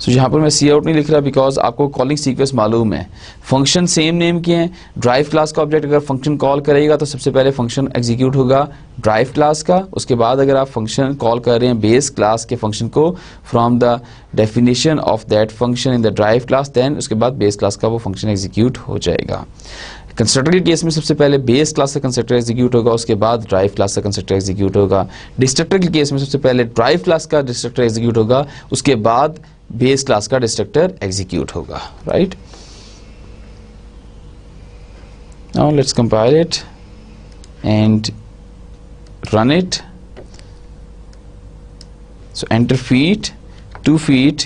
So so, यहाँ पर मैं सी आउट नहीं लिख रहा, बिकॉज आपको कॉलिंग सीक्वेंस मालूम है, फंक्शन सेम नेम के हैं। ड्राइव क्लास का ऑब्जेक्ट अगर फंक्शन कॉल करेगा तो सबसे पहले फंक्शन एग्जीक्यूट होगा ड्राइव क्लास का, उसके बाद अगर आप फंक्शन कॉल कर रहे हैं बेस क्लास के फंक्शन को from the definition of that function in the drive class, then उसके बाद बेस क्लास का वो फंक्शन एग्जीक्यूट हो जाएगा। कंस्ट्रक्टर के केस में सबसे पहले बेस क्लास का कंस्ट्रक्टर एग्जीक्यूट होगा, उसके बाद ड्राइव क्लास का कंस्ट्रक्टर एग्जीक्यूट होगा। डिस्ट्रक्टर के केस में सबसे पहले ड्राइव क्लास का डिस्ट्रक्टर एग्जीक्यूट होगा, उसके बाद बेस क्लास का डिस्ट्रक्टर एग्जीक्यूट होगा, right. Now let's compile it and run it. So enter feet, two feet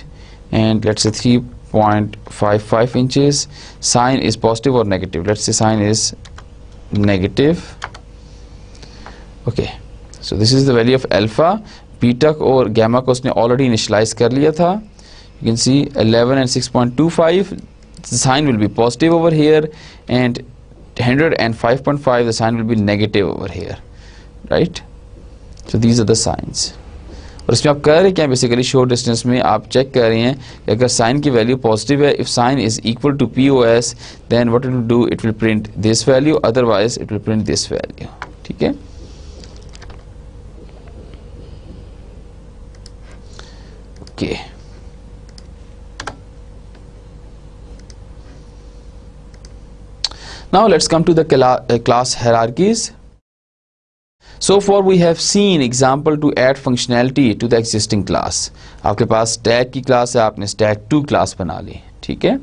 and let's say three point five five inches, sign is positive और negative, let's say sign is negative. Okay, so this is the value of alpha. Beta और गैमा को उसने ऑलरेडी इनिशियलाइज कर लिया था। You can see eleven and six point two five, the sign will be positive over here, and one hundred and five point five, the sign will be negative over here, right? So these are the signs. और इसमें आप कर रहे क्या, बेसिकली शोर डिस्टेंस में आप चेक कर रहे हैं कि अगर साइन की वैल्यू पॉजिटिव है, if sign is equal to P O S, then what it do, it will print this value, otherwise it will print this value, ठीक है। Okay, now let's come to the class hierarchies. So far we have seen example to add functionality to the existing class. आपके पास stack की class है, आपने stack टू class बना ली, ठीक है,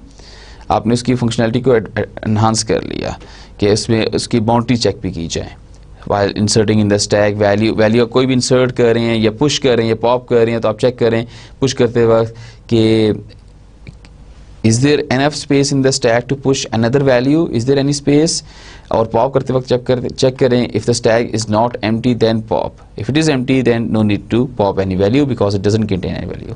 आपने उसकी functionality को enhance कर लिया कि इसमें उसकी boundary check भी की जाए while inserting in the stack value value कोई भी insert कर रहे हैं या push कर रहे हैं या pop कर रहे हैं, तो आप check कर रहे हैं push करते वक्त कि is there enough space in the stack to push another value, is there any space, और pop करते वक्त चेक कर चेक करें if the stack is not empty then pop, if it is empty then no need to pop any value because it doesn't contain any value.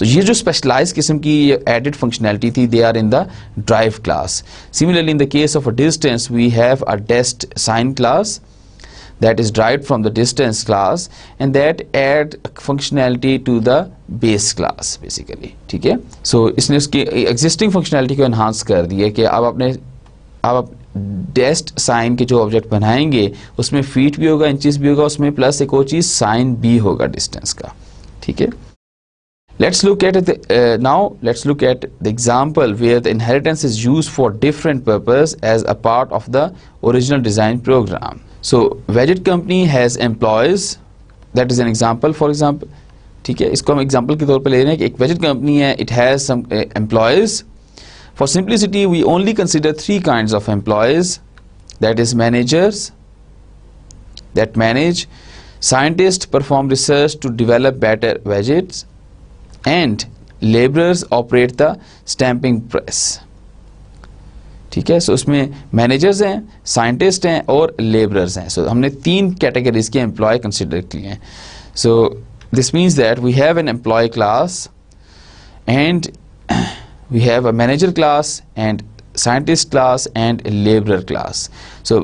So ये जो specialized किस्म की added functionality थी, they are in the drive class. Similarly in the case of a distance we have a dist sign class. that is derived from the distance class and that add functionality to the base class basically. ठीक है, so इसने उसकी existing functionality को enhance कर दिया कि अब आपने अब डेस्ट साइन के जो ऑब्जेक्ट बनाएंगे उसमें फीट भी होगा, इंचेस भी होगा, उसमें प्लस एक और चीज़ साइन भी होगा डिस्टेंस का. ठीक है, let's look at the now let's look at the example where the inheritance is used for different purpose as a part of the original design program. So वेजिट company has employees, that is an example for example. ठीक है, इसको हम एग्जाम्पल के तौर पर ले रहे हैं कि एक वेजिट कंपनी है, it has some employees. For simplicity, we only consider three kinds of employees, that is managers that manage, scientists perform research to develop better widgets, and laborers operate the stamping press. ठीक है, so उसमें managers हैं, scientists हैं और laborers हैं. So हमने तीन categories के employee consider किए हैं. So this means that we have an employee class and we have a manager class and scientist class and laborer class. So,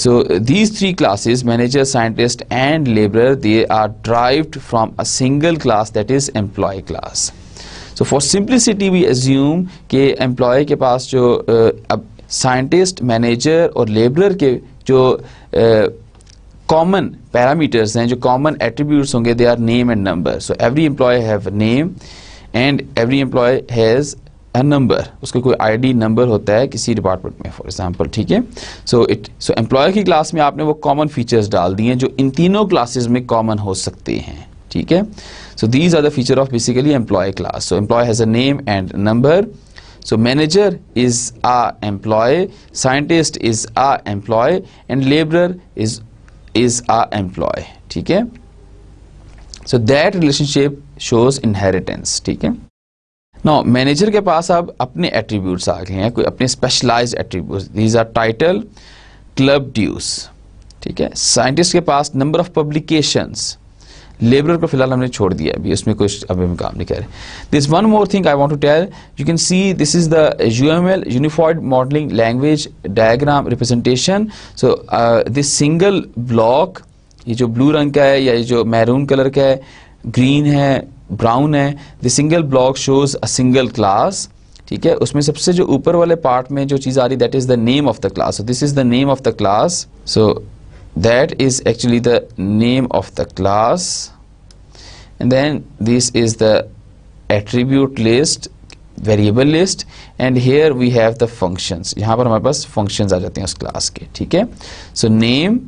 so these three classes, manager, scientist and laborer, they are derived from a single class, that is employee class. So for simplicity we assume कि employee के पास जो uh, scientist, manager और laborer के जो uh, common parameters हैं, जो common attributes होंगे, they are name and number. So every employee have a name and every employee has a number. उसका कोई आईडी नंबर होता है किसी डिपार्टमेंट में, फॉर एग्जांपल. ठीक है, सो इट सो एम्प्लॉय की क्लास में आपने वो कॉमन फीचर्स डाल दिए हैं जो इन तीनों क्लासेस में कॉमन हो सकते हैं. ठीक है, so these are the feature of basically employ class. So employee has a name and number. So manager is a employ, scientist is a employ and labourer is is a employ. ठीक है, so that relationship shows inheritance. ठीक है, नो मैनेजर के पास अब अपने एट्रीब्यूट्स आ गए हैं, कोई अपने specialized attributes, these are title, club dues. ठीक है, साइंटिस्ट के पास नंबर ऑफ पब्लिकेशंस. लेबरर को फिलहाल हमने छोड़ दिया, अभी उसमें कुछ अभी हम काम नहीं कर रहे. This one more thing I want to tell, you can see this is the U M L unified modelling language diagram representation. So this single block, ये जो ब्लू रंग का है या ये जो मैरून कलर का है, ग्रीन है, ब्राउन है, the single block shows a single class. ठीक है, उसमें सबसे जो ऊपर वाले पार्ट में जो चीज़ आ रही, that is the name of the class. So this is the name of the class. So that is actually the name of the class and then this is the attribute list, variable list and here we have the functions. यहाँ पर हमारे पास फंक्शंस आ जाते हैं उस क्लास के. ठीक है, सो नेम,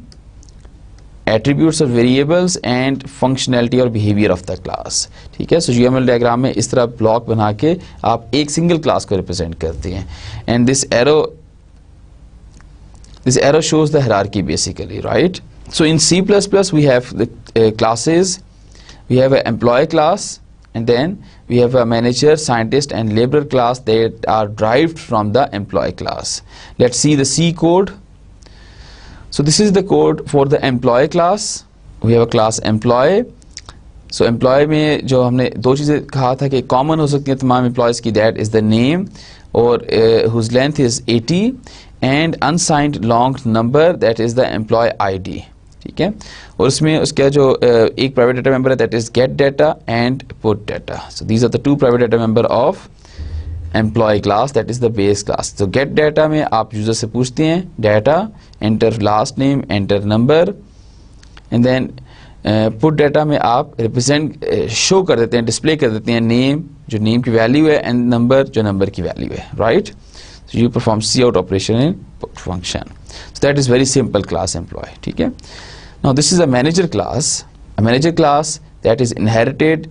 एट्रीब्यूट्स और वेरिएबल्स एंड फंक्शनैलिटी और बिहेवियर ऑफ द क्लास. ठीक है, सो यूएमएल डायग्राम में इस तरह ब्लॉक बना के आप एक सिंगल क्लास को रिप्रेजेंट करते हैं. And this arrow this arrow shows the hierarchy basically, right. So in C plus plus we have the classes, we have a employee class and then we have a manager, scientist and laborer class that are derived from the employee class. Let's see the C code. So this is the code for the employee class. We have a class employee. So employee में जो हमने दो चीज़ें कहा था कि common हो सकती हैं तमाम employees की, that is the name और uh, whose length is eighty and unsigned long number, that is the employee I D. ठीक है, और उसमें उसका जो uh, एक private data member है, that is get data and put data. So these are the two private data member of employee class, that is the base class. तो गेट डाटा में आप यूज़र से पूछते हैं data, enter last name, enter number and then put data में आप रिप्रेजेंट शो कर देते हैं, डिस्प्ले कर देते हैं नेम, जो नेम की वैल्यू है, एंड नंबर, जो नंबर की वैल्यू है, right. So you perform C out operation in put function. So that is very simple class employee. ठीक है, now this is a manager class, a manager class that is inherited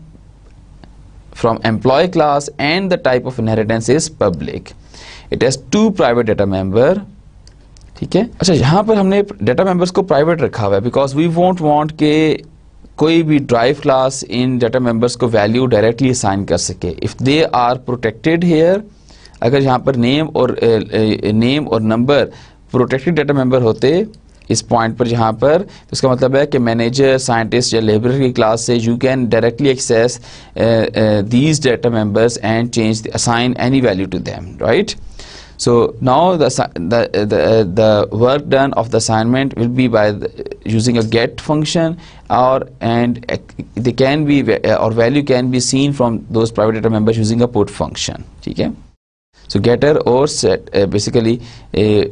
from employee class and the type of inheritance is public. It has two private data member. ठीक है, अच्छा यहाँ पर हमने data members को private रखा हुआ है because we won't want के कोई भी drive class इन data members को value directly assign कर सके. If they are protected here, अगर यहाँ पर name और name और number protected data member होते इस पॉइंट पर जहाँ पर, तो इसका मतलब है कि मैनेजर, साइंटिस्ट या लेबर की क्लास से you can directly access these data members and change, assign any value to them, right. So now the the the, the work done of the assignment will be by the, using a get function, or and they can be or value can be seen from those private data members using a put function. Okay? So getter or set uh, basically uh,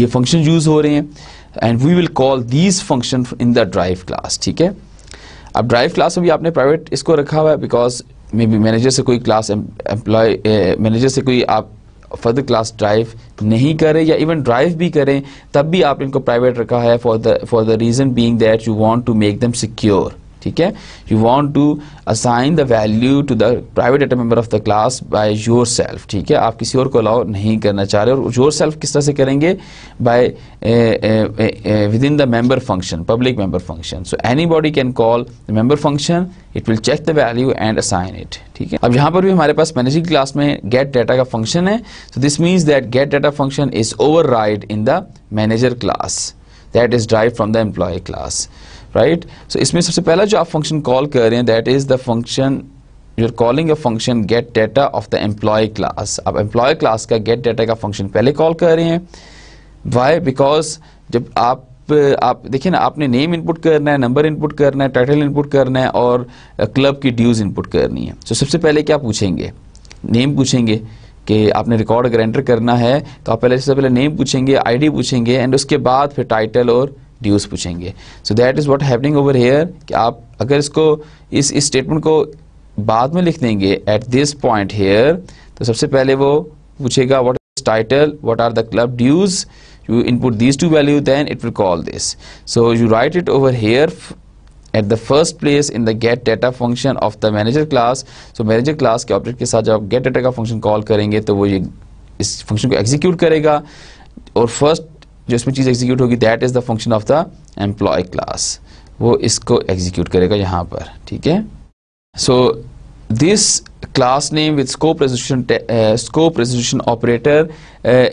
ये फंक्शन यूज हो रहे हैं and we will call these function in the drive class. ठीक है, अब ड्राइव क्लास में भी आपने प्राइवेट इसको रखा हुआ है बिकॉज मे बी मैनेजर से कोई क्लास एम्प्लॉय मैनेजर से कोई आप फर्दर क्लास ड्राइव नहीं करें या इवन ड्राइव भी करें तब भी आपने इनको प्राइवेट रखा है for the for the reason being that you want to make them secure. ठीक है, you want to assign the value to the private data member of the class by yourself. ठीक है, आप किसी और को अलाउ नहीं करना चाह रहे, और योर सेल्फ किस तरह से करेंगे by with in the member function, public member function. So anybody can call the member function, it will check the value and assign it. ठीक है, अब यहाँ पर भी हमारे पास मैनेजिंग क्लास में गेट डाटा का फंक्शन है. So this means that get data function is override in the manager class that is drive from the employee class. Right, so इसमें सबसे पहला जो आप फंक्शन कॉल कर रहे हैं that is the function you are calling a function get data of the employee class. आप एम्प्लॉय क्लास का गेट डाटा का फंक्शन पहले कॉल कर रहे हैं. व्हाई? बिकॉज जब आप आप देखिए ना, आपने नेम इनपुट करना है, नंबर इनपुट करना है, टाइटल इनपुट करना है और क्लब की ड्यूज इनपुट करनी है. तो so, सबसे पहले क्या पूछेंगे? नेम पूछेंगे कि आपने रिकॉर्ड अगर एंटर करना है तो आप पहले सबसे पहले नेम पूछेंगे, आईडी पूछेंगे एंड उसके बाद फिर टाइटल और ड्यूज पूछेंगे. So that is what happening over here कि आप अगर इसको इस इस स्टेटमेंट को बाद में लिख देंगे एट दिस पॉइंट हेयर, तो सबसे पहले वो पूछेगा what is title, what are the club dues, you input these two value then it will call this. So you write it over here at the first place in the get data function of the manager class. So manager class के ऑब्जेक्ट के साथ जब आप गेट डाटा का फंक्शन कॉल करेंगे तो वो ये इस फंक्शन को एग्जीक्यूट करेगा और फर्स्ट जो इसमें चीज़ एग्जीक्यूट होगी that is the function of the employee class, वो इसको एग्जीक्यूट करेगा यहाँ पर. ठीक है, so this class name with scope resolution scope resolution operator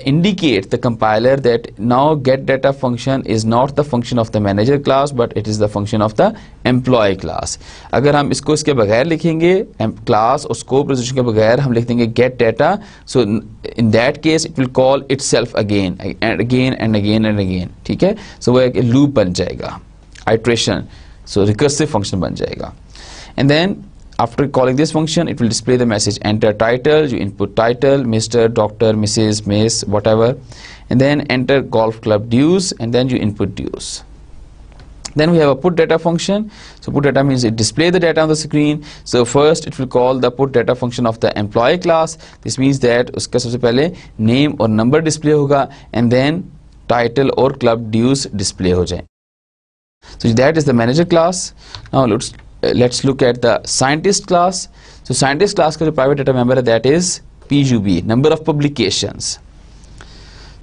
indicate the compiler that now get data function is not the function of the manager class but it is the function of the employee class. अगर हम इसको इसके बगैर लिखेंगे क्लास और स्कोप रेजोल्यूशन के बगैर हम लिख देंगे get data, so in that case it will call itself again and again and again and again. ठीक है, सो वो एक लूप बन जाएगा, आइट्रेशन, सो रिकर्सिव फंक्शन बन जाएगा. And then after calling this function it will display the message enter title, you input title Mister, Doctor, Missus, Miss, whatever, and then enter golf club dues and then you input dues. Then we have a put data function. So put data means it display the data on the screen. So first it will call the put data function of the employee class. This means that uska sabse pehle name or number display hoga and then title or club dues display ho jayenge. So that is the manager class. Now let's let's look at the scientist class. So scientist class का जो प्राइवेट डाटा मेंबर है that is P U B, number of publications.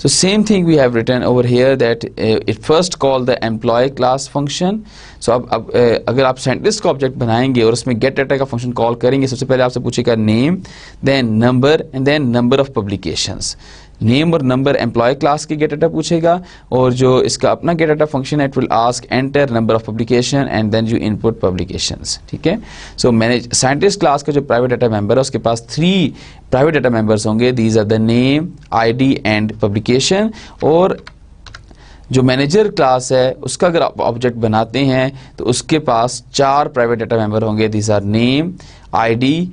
So same thing we have written over here that it first call the employee class function. So अब अब uh, अगर आप साइंटिस्ट का ऑब्जेक्ट बनाएंगे और उसमें गेट डाटा का फंक्शन कॉल करेंगे, सबसे पहले आपसे पूछेगा name, then number and then number of publications. Name और नंबर एम्प्लॉय क्लास के गेट डाटा पूछेगा और जो इसका अपना गेट डाटा फंक्शन है it will ask enter number of publication and then you input publications. ठीक है, सो मैनेज साइंटिस्ट क्लास का जो प्राइवेट डाटा मेंबर है उसके पास थ्री प्राइवेट डाटा मेंबर्स होंगे. These are the name, ID and publication. और जो मैनेजर क्लास है उसका अगर आप ऑब्जेक्ट बनाते हैं तो उसके पास चार प्राइवेट डाटा मेंबर होंगे. These are name, ID,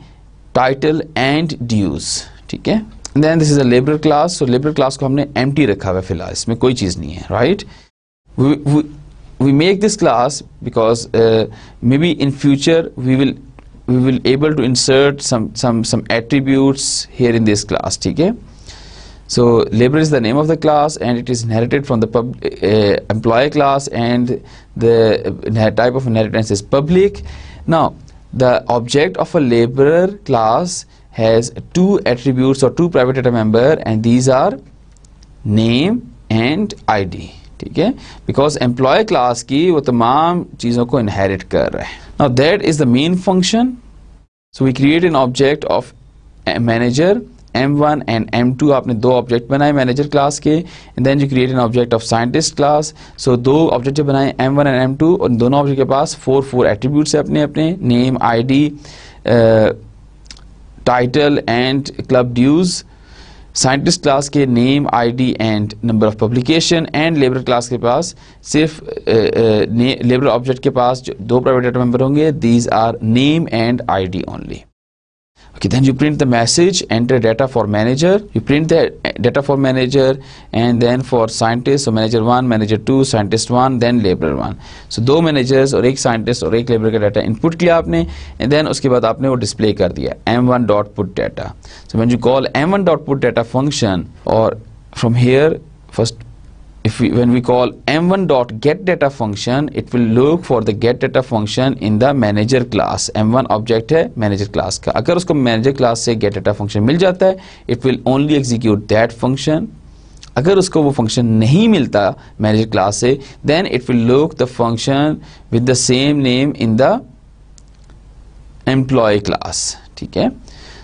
title and dues. ठीक है, then this is a labour class. So labour class को हमने एम्प्टी रखा हुआ है फिलहाल, इसमें कोई चीज़ नहीं है. Right, we make this class because maybe in future we will we will able to insert some some some attributes here in this class. ठीक है, so labour is the name of the class and it is inherited from the employee class and the type of inheritance is public. Now the object of a labour class has two attributes or two private data member and these are name and I D. ठीक है, because employee class की वो तमाम चीज़ों को inherit कर रहा है. Now that is the main function. So we create an object of manager M one and M two. आपने दो ऑब्जेक्ट बनाए मैनेजर क्लास के and then you create an object of scientist class. So दो ऑब्जेक्ट जो बनाए M one and M two और दोनों ऑब्जेक्ट के पास फोर फोर एट्रीब्यूट्स है अपने अपने, name, ID, title and club dues. Scientist class के name ID and number of publication and labour class के पास सिर्फ लेबर ऑब्जेक्ट के पास जो दो प्राइवेट डाटा मेंबर होंगे, these are name and ID only. Okay, then you print the message, enter data for manager. You print the data for manager and then for scientist. So manager one, manager two, scientist one, then laborer one. So दो managers और एक scientist और एक laborer का data input किया आपने and then उसके बाद आपने वो display कर दिया m one dot put data. So when you call m one dot put data function or from here first if we, when we call m one dot get data function, it will look for the get data function in the manager class. m one object है manager class का. अगर उसको manager class से get data function मिल जाता है, it will only execute that function. अगर उसको वो function नहीं मिलता manager class से, then it will look the function with the same name in the employee class. ठीक है.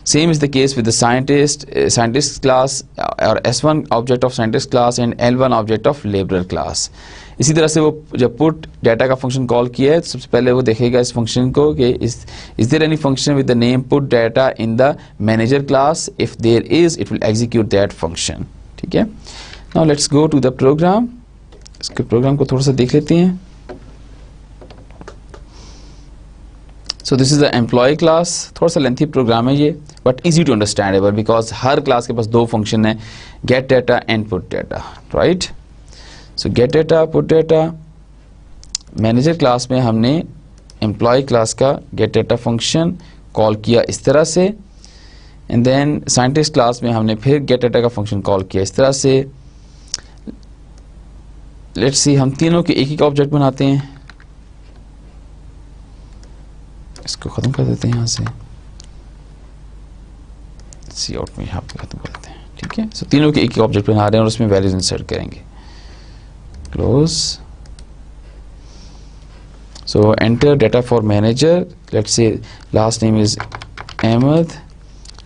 Same is the case with the scientist uh, scientist class uh, or s one object of scientist class and l one object of laborer class. इसी तरह से वो जब put data का function call किया है, सबसे पहले वो देखेगा इस function को कि is is there any function with the name put data in the manager class? If there is, it will execute that function. ठीक है. Now let's go to the program. इसके program को थोड़ा सा देख लेते हैं. So this is the employee class. थोड़ा सा lengthy program है ये, but easy to understandable because her class के पास दो function है, get data and put data, right? So get data, put data. Manager class में हमने employee class का get data function call किया इस तरह से, and then scientist class में हमने फिर get data का function call किया इस तरह से. Let's see, हम तीनों के एक-एक object बनाते हैं. इसको खत्म कर देते हैं यहाँ से, सी आउट में यहाँ पे खत्म कर देते हैं. ठीक है. सो तीनों के एक ही ऑब्जेक्ट बना रहे हैं और उसमें वैल्यूज इंसर्ट करेंगे. Close. So enter data for manager. Let's say last name is Ahmad,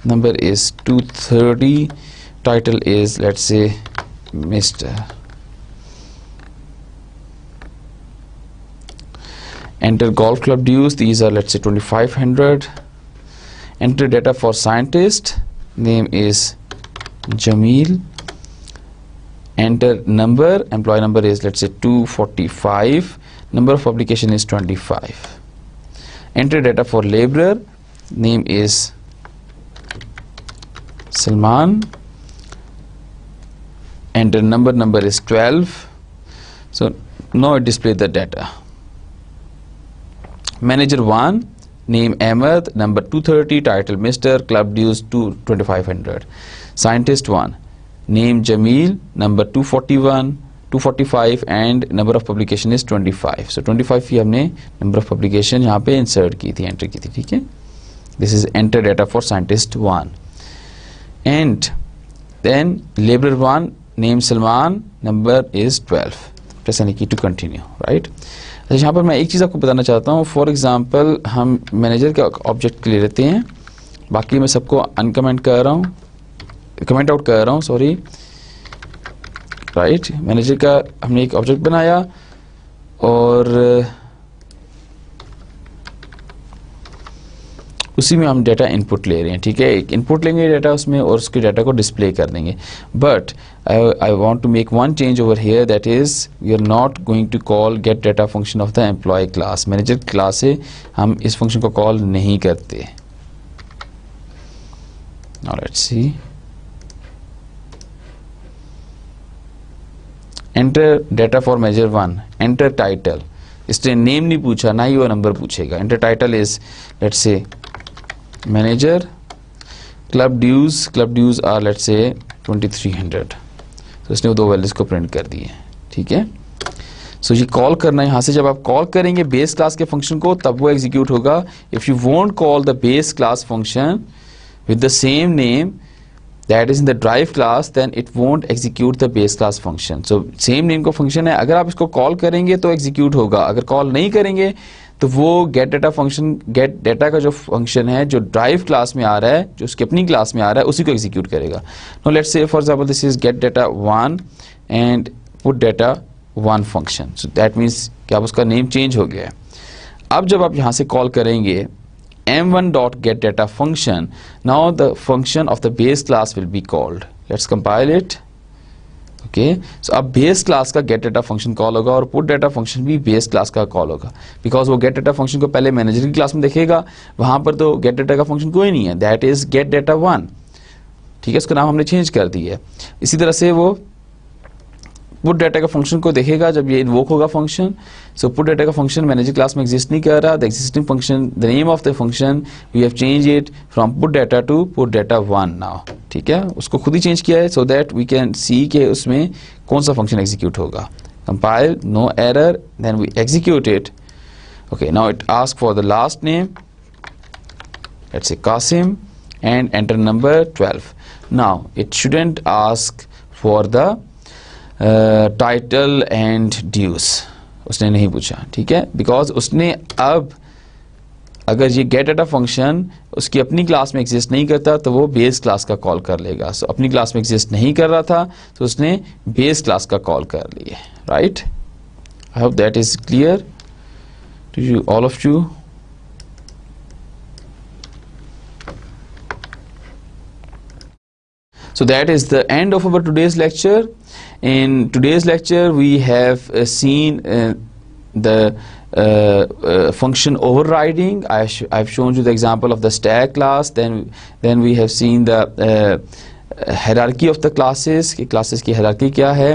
number is two thirty, title is let's say mister. Enter golf club dues, these are let's say twenty-five hundred. Enter data for scientist, name is Jamil. Enter number, employee number is let's say two forty-five, number of publication is twenty-five. Enter data for laborer, name is Salman. Enter number, number is twelve. So now it displays the data. Manager one, name Ahmed, number two thirty, title Mister, club dues twenty-five hundred. Scientist one, name Jamil, number two forty-one, two forty-five and number of publication is twenty-five. So twenty-five ही हमने number of publication यहाँ पे insert की थी, enter की थी. ठीक है. This is enter data for scientist one. And then laborer one, name Salman, number is twelve. Press any key to continue, right? अच्छा, यहाँ पर मैं एक चीज़ आपको बताना चाहता हूँ. फॉर एग्जांपल हम मैनेजर के ऑब्जेक्ट ले लेते हैं, बाकी मैं सबको अनकमेंट कर रहा हूँ, कमेंट आउट कर रहा हूँ, सॉरी, राइट. मैनेजर का हमने एक ऑब्जेक्ट बनाया और उसी में हम डाटा इनपुट ले रहे हैं. ठीक है. एक इनपुट लेंगे डाटा उसमें और उसके डाटा को डिस्प्ले कर देंगे. But I want to make one change over here, that is we are not going to call get data function of the employee class. Manager class से हम इस फंक्शन को कॉल नहीं करते. Now let's see. Enter data for manager one, enter title. इसने नेम नहीं पूछा, ना ही वो नंबर पूछेगा. Enter title is let's say manager, club dues, club dues are let's से twenty-three hundred. तो इसने वो दो वैल्यूज को प्रिंट कर दिए. ठीक है. सो ये कॉल करना है यहाँ से. जब आप कॉल करेंगे बेस क्लास के फंक्शन को तब वो एग्जीक्यूट होगा. If you won't call the base class function with the same name that is in the drive class, then it won't execute the base class function. So same name का फंक्शन है, अगर आप इसको कॉल करेंगे तो एग्जीक्यूट होगा, अगर कॉल नहीं करेंगे तो वो get data function, get data का जो फंक्शन है जो ड्राइव क्लास में आ रहा है, जो उसकी अपनी क्लास में आ रहा है, उसी को एग्जीक्यूट करेगा. No let's say for example this is get data one and put data one function. So that means कि आप उसका नेम चेंज हो गया है. अब जब आप यहाँ से कॉल करेंगे m one dot get data function, now the function of the base class will be called. Let's compile it. Okay so अब बेस क्लास का गेट डाटा फंक्शन कॉल होगा और पुट डाटा फंक्शन भी बेस क्लास का कॉल होगा, बिकॉज वो गेट डाटा फंक्शन को पहले मैनेजर की क्लास में देखेगा, वहां पर तो गेट डाटा का फंक्शन कोई नहीं है, that is get data one. ठीक है, इसका नाम हमने चेंज कर दिया है. इसी तरह से वो पुट डाटा का फंक्शन को देखेगा जब ये इन्वोक होगा फंक्शन. सो पुट डाटा का फंक्शन मैनेजर क्लास में एग्जिस्ट नहीं कर रहा. The existing function, the name of the function we have change it from put data to put data one now. ठीक है, उसको खुद ही चेंज किया है so that we can see के उसमें कौन सा फंक्शन एग्जीक्यूट होगा. Compile, no error, then we execute it. Okay now it ask for the last name, let's say Qasim, and enter number twelve. Now it shouldn't ask for the title and dues, उसने नहीं पूछा. ठीक है, बिकॉज उसने अब अगर ये गेट डाटा फंक्शन उसकी अपनी क्लास में एग्जिस्ट नहीं करता तो वो बेस क्लास का कॉल कर लेगा. सो so, अपनी क्लास में एग्जिस्ट नहीं कर रहा था तो उसने बेस क्लास का कॉल कर लिए. Right, I hope that is clear to you all of you. So that is the end of our today's lecture. In today's lecture we have uh, seen uh, the uh, uh, function overriding. I sh I've shown you the example of the stack class. Then then we have seen the uh, hierarchy of the classes. कि classes की hierarchy क्या है.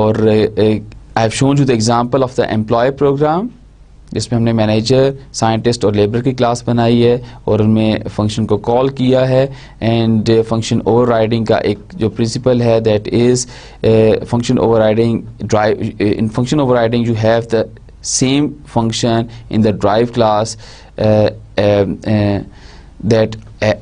और uh, I've shown you the example of the employee program. जिसमें हमने मैनेजर, साइंटिस्ट और लेबर की क्लास बनाई है और उनमें फंक्शन को कॉल किया है. एंड फंक्शन ओवरराइडिंग का एक जो प्रिंसिपल है that is function overriding drive. In function overriding you have the same function in the drive class that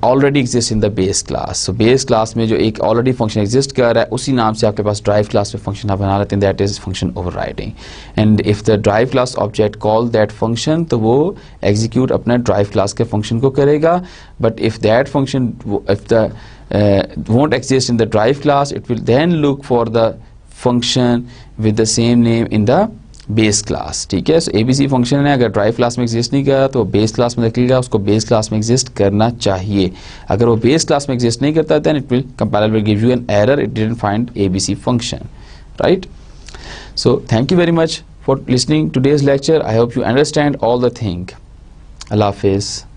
already exist in the base class. So base class में जो एक ऑलरेडी फंक्शन एग्जिस्ट कर रहा है उसी नाम से आपके पास ड्राइव क्लास में फंक्शन आप बना लेते हैं, that is function overriding. And if the drive class object call that function तो वो एग्जीक्यूट अपना ड्राइव क्लास के फंक्शन को करेगा. But if that function if the won't exist in the drive class it will then look for the function with the same name in the base class. ठीक है, सो एबीसी फंक्शन है, अगर ड्राइव क्लास में एग्जिस्ट नहीं कर रहा तो बेस क्लास में देखेगा, उसको बेस क्लास में एग्जिस्ट करना चाहिए. अगर वो बेस क्लास में एग्जिस्ट नहीं करता then it will compiler will give you an error, it didn't find ABC function. Right, so thank you very much for listening today's lecture. I hope you understand all the thing. अल्लाह हाफिज़.